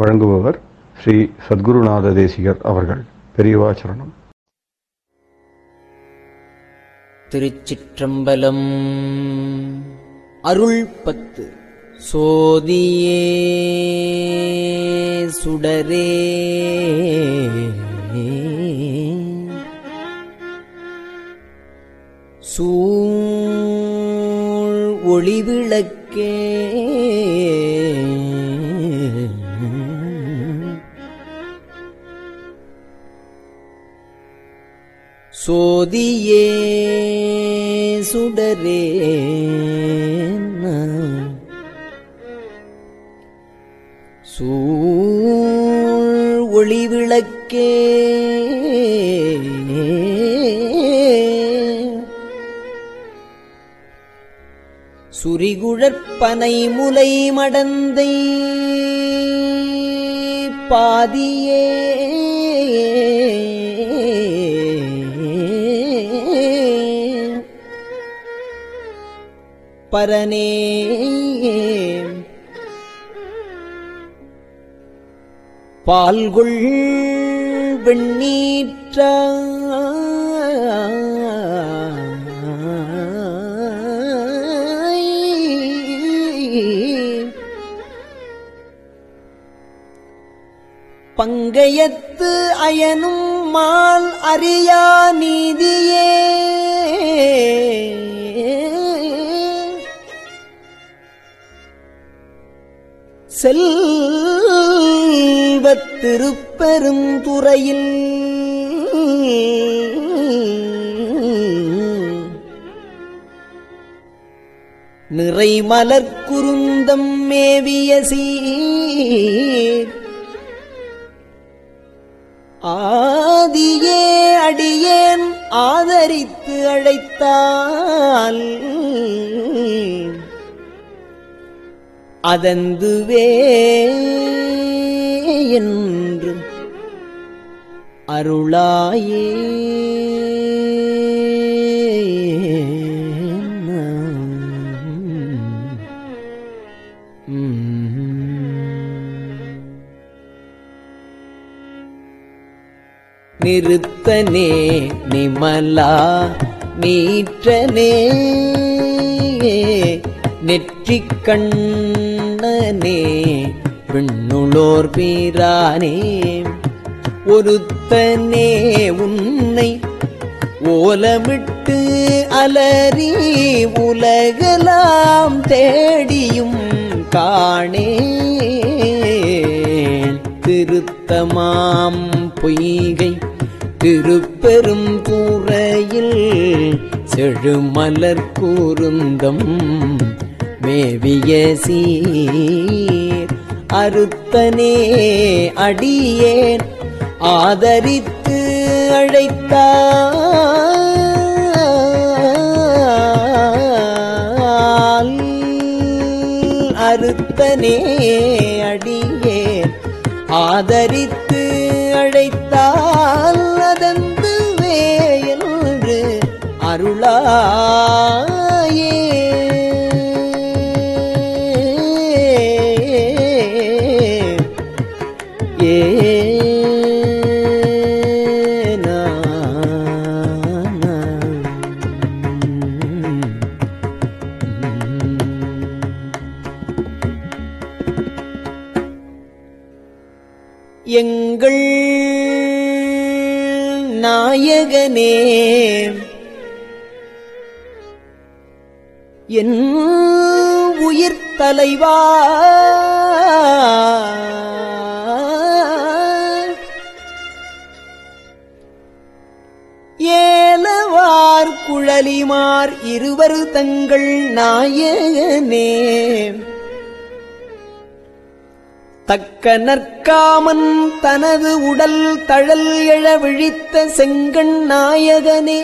வழங்குபவர் ஸ்ரீ சத்குருநாத தேசிகர் அவர்கள். பெரியவா சரணம். திருச்சிற்றம்பலம். அருள் 10. சோதியே சுடரே சூழ் ஒளிவிளக்கே சோதியே சுடரே சூழ் ஒளிவிளக்கே சுரிகுழற்பனை முலை மடந்தை பாதியே பரனே பால்கொள் வெண்ணீற்ற பங்கையத்து அயனும் மால் அறியா நீதியே செல்வத் திருப்பெரும் துறையில் நிறைமலர் குருந்தம் மேவிய சீர் ஆதியே அடியேன் ஆதரித்து அழைத்தால் அதந்துவே என்று அருளாயே நிறுத்தனே நிமலா நீற்றனே நெற்றிக் கண் பெண்ணுளோர் பீரானே ஒருத்தனே உன்னை ஓலமிட்டு அலறி உலகலாம் தேடியும் காணே திருத்தமாம் பொய்கை திருப்பெரும் கூரையில் செழுமலர் கூருந்தம் மேவிய சீர் அறுத்தனே அடியேன் ஆதரித்து அழைத்தால் அறுத்தனே அடியேன் ஆதரித்து அழைத்தால் அதந்துவே என்று அருளாயே நாயகனே என் உயிர் தலைவா ஏலவார் குழலிமார் இருவர் தங்கள் நாயகனே தக்க நற்காமன் தனது உடல் தழல் எழ விழித்த செங்கண் நாயகனே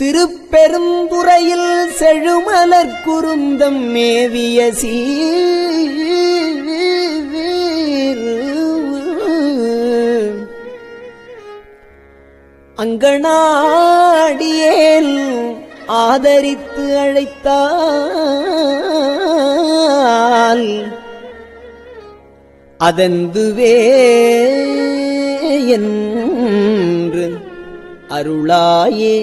திருப்பெருந்துறையில் செழுமலர் குருந்தம் மேவிய சீ அங்கனாடியேல் ஆதரித்து அழைத்தால் அதந்துவே என்று அருளாயே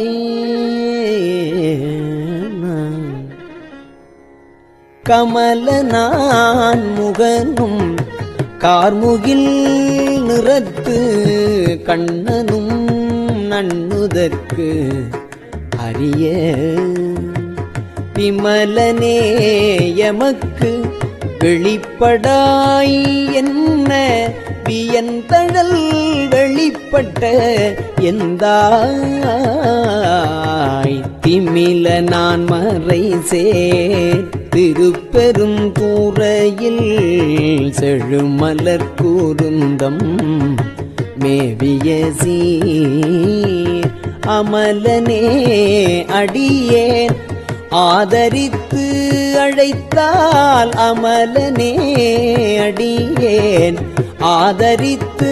கமலனான் முகனும் கார்முகில் நிறத்து கண்ணனும் நண்ணுதற்கு அரிய விமலனே எமக்கு வெளிப்படாய் என்ன வியந்தழல் வெளிப்பட்ட எந்தாய் திமில நான் மறை திருப்பெரும் தூரையில் செழுமலர் கூருந்தம் மேவிய சீர் அமலனே அடியேன் ஆதரித்து அழைத்தால் அமலனே அடியேன் ஆதரித்து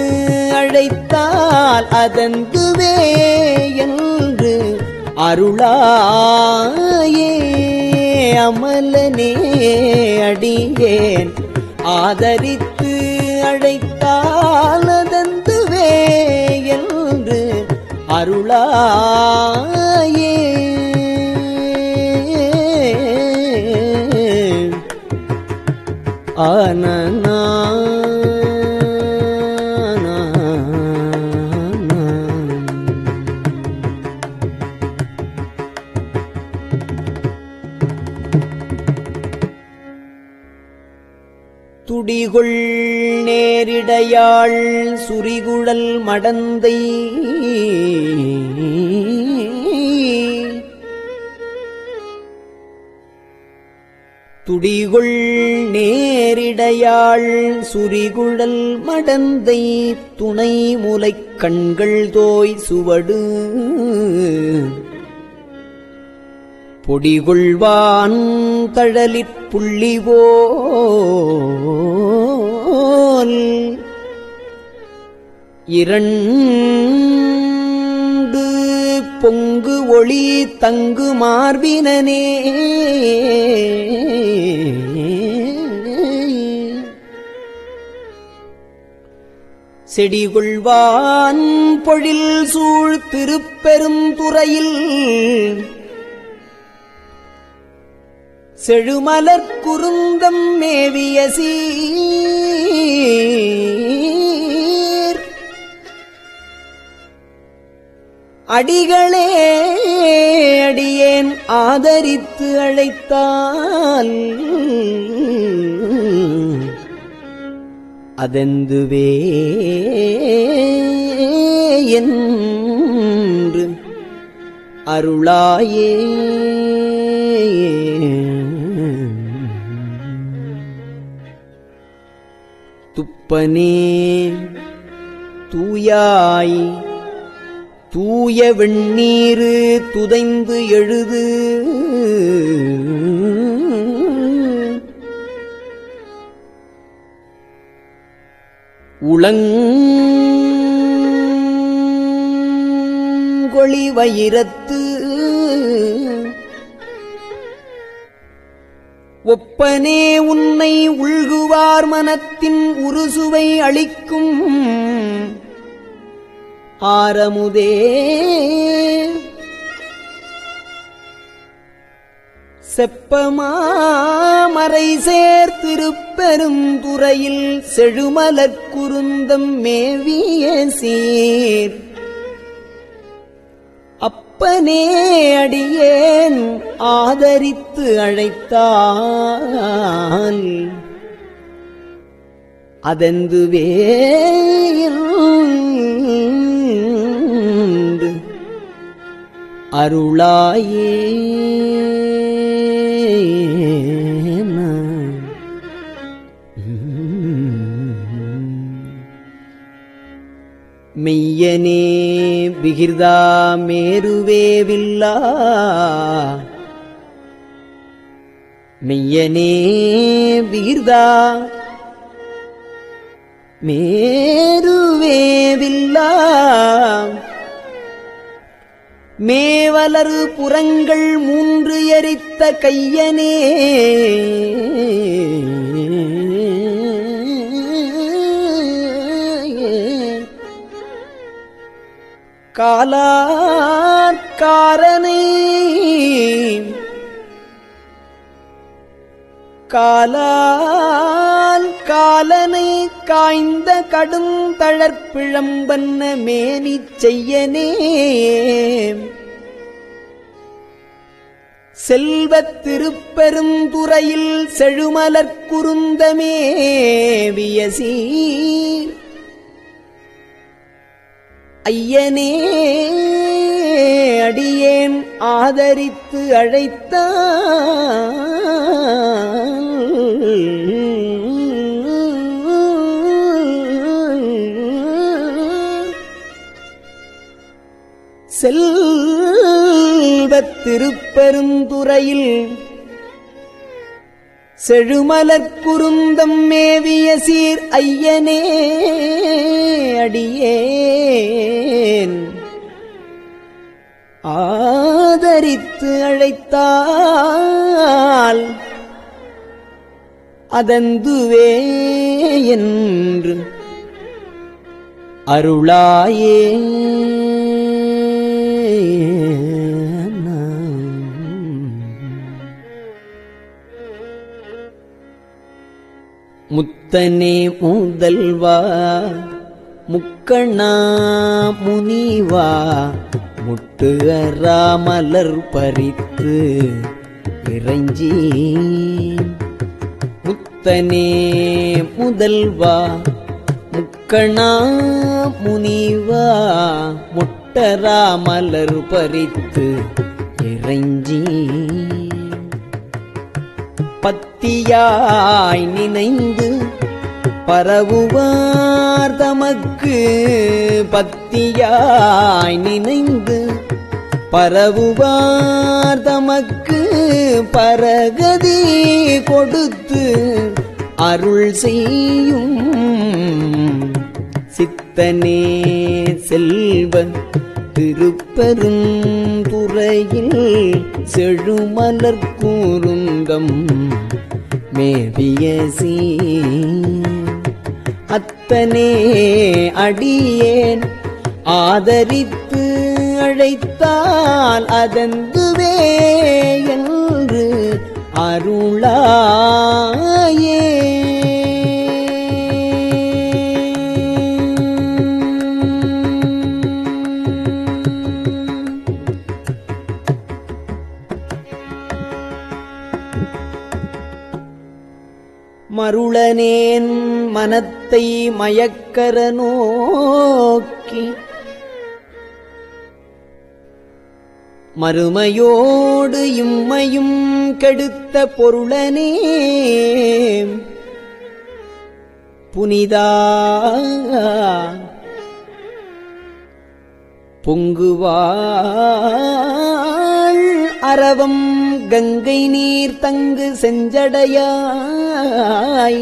அழைத்தால் அதன்துவே என்று அருளாயே அமலனே அடியேன் ஆதரித்து அழைத்தால் அதன்துவே என்று அருளாயே ஆனனா துடிகொள் நேரிடையாள் சுரிகுழல் மடந்தை துடிகொள் நேரிடையாள் சுரிகுழல் மடந்தை துணை முலை கண்கள் தோய் சுவடு பொடிகொள்வான் தழலிற் புள்ளிவோல் இரண்டு பொங்கு ஒளி தங்கு மார்பினனே செடிகொள்வான் பொழில் சூழ் திருப்பெரும் துறையில் செழுமலர் குருந்தம் மேவிய சீர் அடிகளே அடியேன் ஆதரித்து அழைத்தால் அதெந்துவே என்று அருளாயே துப்பனே தூயாய் தூய வெண்ணீரு துதைந்து எழுது உளங் கொளி வயிரத்து ஒப்பனே உன்னை உள்குவார் மனத்தின் உருசுவை அளிக்கும் ஆரமுதே செப்பமாமரை சேர்த்திருப்பெருந்துறையில் செழுமலர் குருந்தம் மேவிய சீர் அப்பனே அடியேன் ஆதரித்து அழைத்தான் அதெந்துவே அருளாயே மெய்யனே பிகிர்தா மேருவேவில்லா மெய்யனே பிகிர்தா மேருவேவில்லா மேவலரு புறங்கள் மூன்று எரித்த கையனே காலார்காரனை காலால் காலனை காய்ந்த கடும் தளர்பிழம்பன்ன மேனி செய்யனே செல்வத் திருப்பெருந்துறையில் செழுமலர் குருந்தமே வியசி ஐயனே அடியேன் ஆதரித்து அழைத்தான் செல்வத் திருப்பெருந்துறையில் செழுமலர் குருந்தம் மேவிய சீர் ஐயனே அடியேன் ஆதரித்து அழைத்தால் அதந்துவே என்று அருளாயே முத்தனே முதல்வா முக்கண்ணா முனிவா முட்டு அராமலர் பறித்து இறைஞ்சி முத்தனே முதல்வா முக்கண்ணா முனிவா முட்டராமலர் பறித்து இறைஞ்சி பத்தியாய் நினைந்து பரவுவார் தமக்கு பத்தியாய் நினைந்து பரவுவார் தமக்கு பரகதி கொடுத்து அருள் செய்யும் சித்தனே செல்வ திருப்பெருந்துறையில் செழுமலர் கூருந்தம் மேவிய சீர் அத்தனே அடியேன் ஆதரித்து அழைத்தால் அதந்துவே என்று அருளாயே மருளனேன் மனத்தை மயக்கர நோக்கி மறுமையோடு இம்மையும் கெடுத்த பொருளனே புனிதா பொங்குவாள் அரவம் கங்கை நீர் தங்கு செஞ்சடையாய்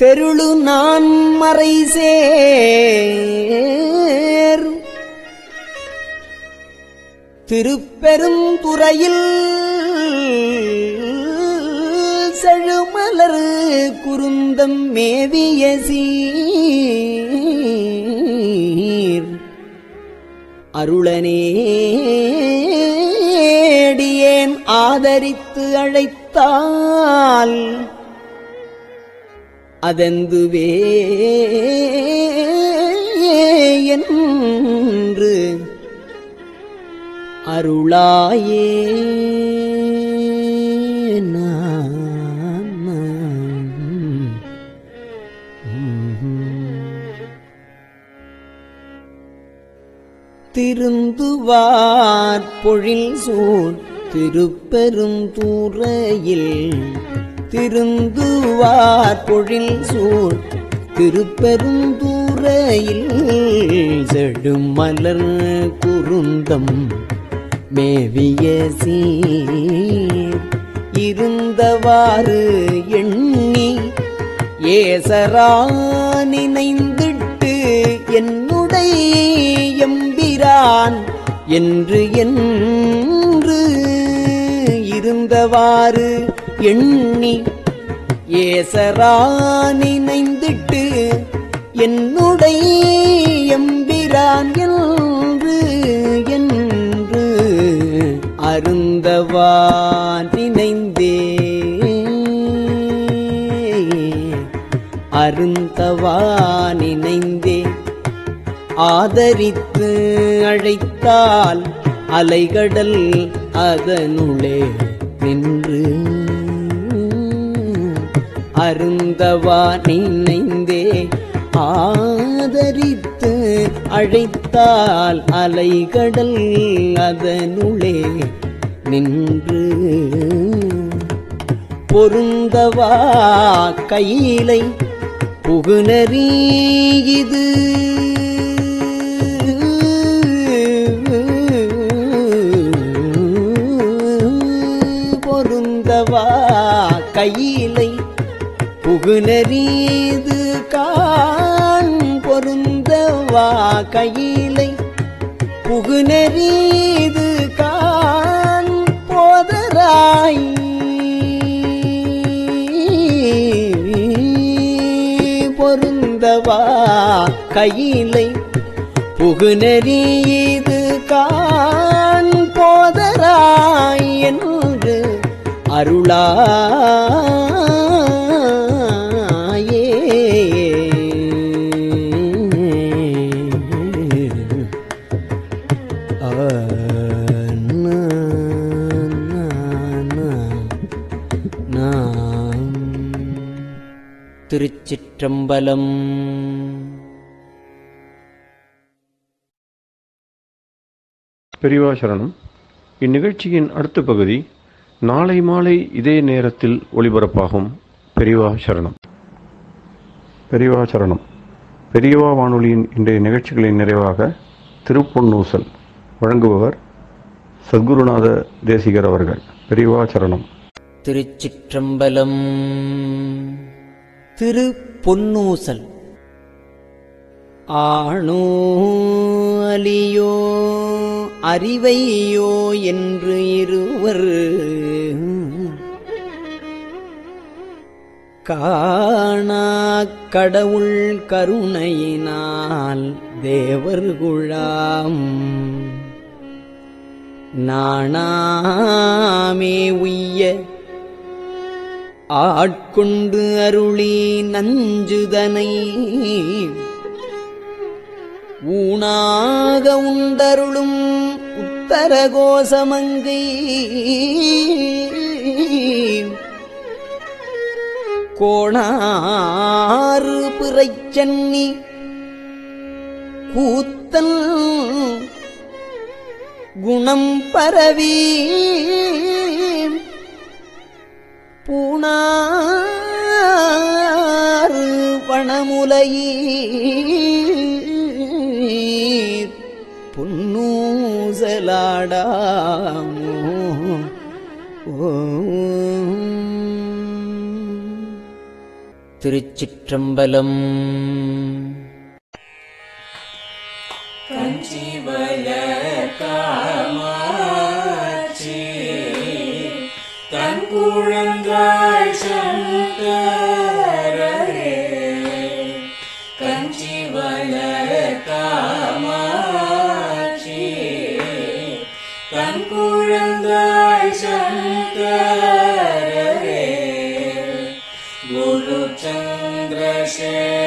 தெருளு நான் மறைசே திருப்பெருந்துறையில் செழுமலர் குருந்தம் மேவிய சீர் அருளனேடியேன் ஆதரித்து அழைத்தால் அதெந்துவே என்று அருளாயே திருந்துவார் பொழில் சூழ் திருப்பெருந்துறையில் திருந்துவார் பொழில் சூழ் திருப்பெருந்துறையில் செடும் மலர் குருந்தம் மேவிய சீர் இருந்தவாறு எண்ணி ஏசரா நினைந்திட்டு என்னுடைய எம்பிரான் என்று இருந்தவாறு எண்ணி ஏசரா நினைந்திட்டு என்னுடைய எம்பிரான் என்று அருந்தவான் நினைந்தே அருந்தவான் நினைந்தே ஆதரித்து அழைத்தால் அலைகடல் அதனுளே நின்று அருந்தவா நினைந்தே ஆதரித்து அழைத்தால் அலைகடல் அதனுளே நின்று பொருந்தவா கையிலை புகுநறி இது கையிலை புகுநரீது கான் பொருந்தவா கையிலை புகுநரீது கான் போதராய் பொருந்தவா கையிலை புகுநரீது கான் போதராய் என்று அருளாயே திருச்சிற்றம்பலம். பெரியவா சரணம். இந்நிகழ்ச்சியின் அடுத்த பகுதி நாளை மாலை இதே நேரத்தில் ஒளிபரப்பாகும். பெரியவா சரணம். பெரியவா சரணம். பெரியவா வானொலியின் இன்றைய நிகழ்ச்சிகளின் நிறைவாக திருப்பொன்னூசல் வழங்குபவர் சத்குருநாத தேசிகர் அவர்கள். பெரியவா சரணம். திருச்சிற்றம்பலம். திருப்பொன்னூசல். ஆணோ அலியோ அறிவையோ என்று இருவர் காணா கடவுள் கருணையினால் தேவர்குழாம் நாணாமே உய்ய ஆட்கொண்டு அருளி நஞ்சுதனை ஊனாக உண்டருளும் உத்தரகோசமங்கை கோணாறு பிறைச்சன்னி கூத்தல் குணம் பரவி பூணாறு பணமுலையே பொன்னூசலாடாமோ திருச்சிற்றம்பலம். कंचीवल कामाक्षी तनपुरंगाल शंकर रे कंचीवल कामाक्षी तनपुरंगाल शंकर रे गुरुचंद्र शेखर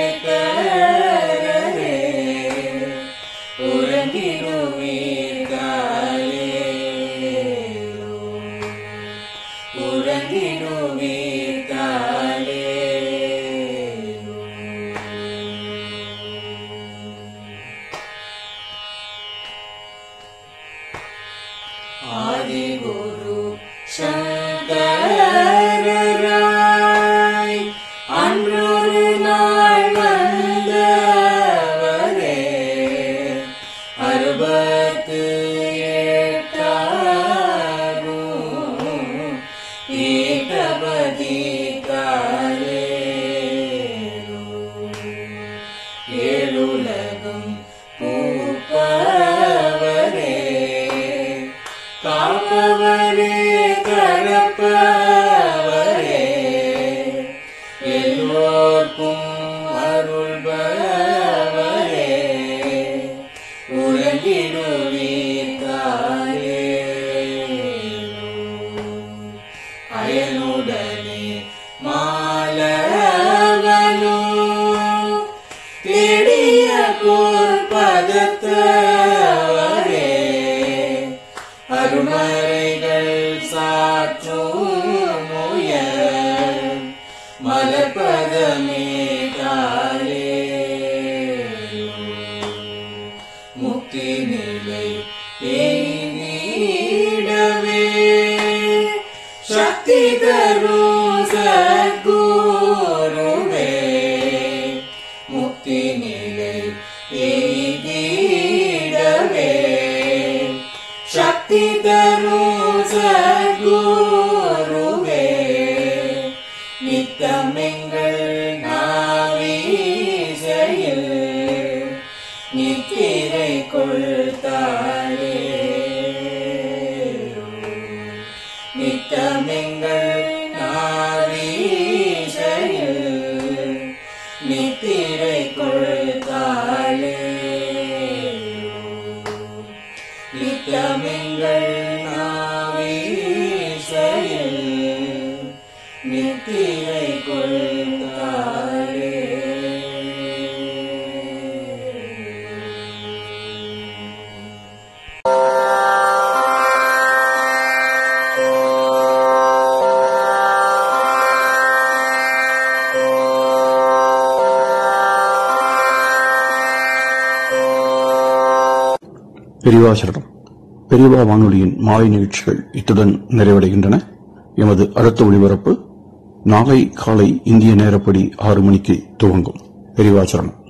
பெரியவா சரணம். பெரியவா வானொலியின் மாலை நிகழ்ச்சிகள் இத்துடன் நிறைவடைகின்றன. எமது அடுத்த ஒளிபரப்பு நாளை காலை இந்திய நேரப்படி 6 மணிக்கு துவங்கும். பெரியவா சரணம்.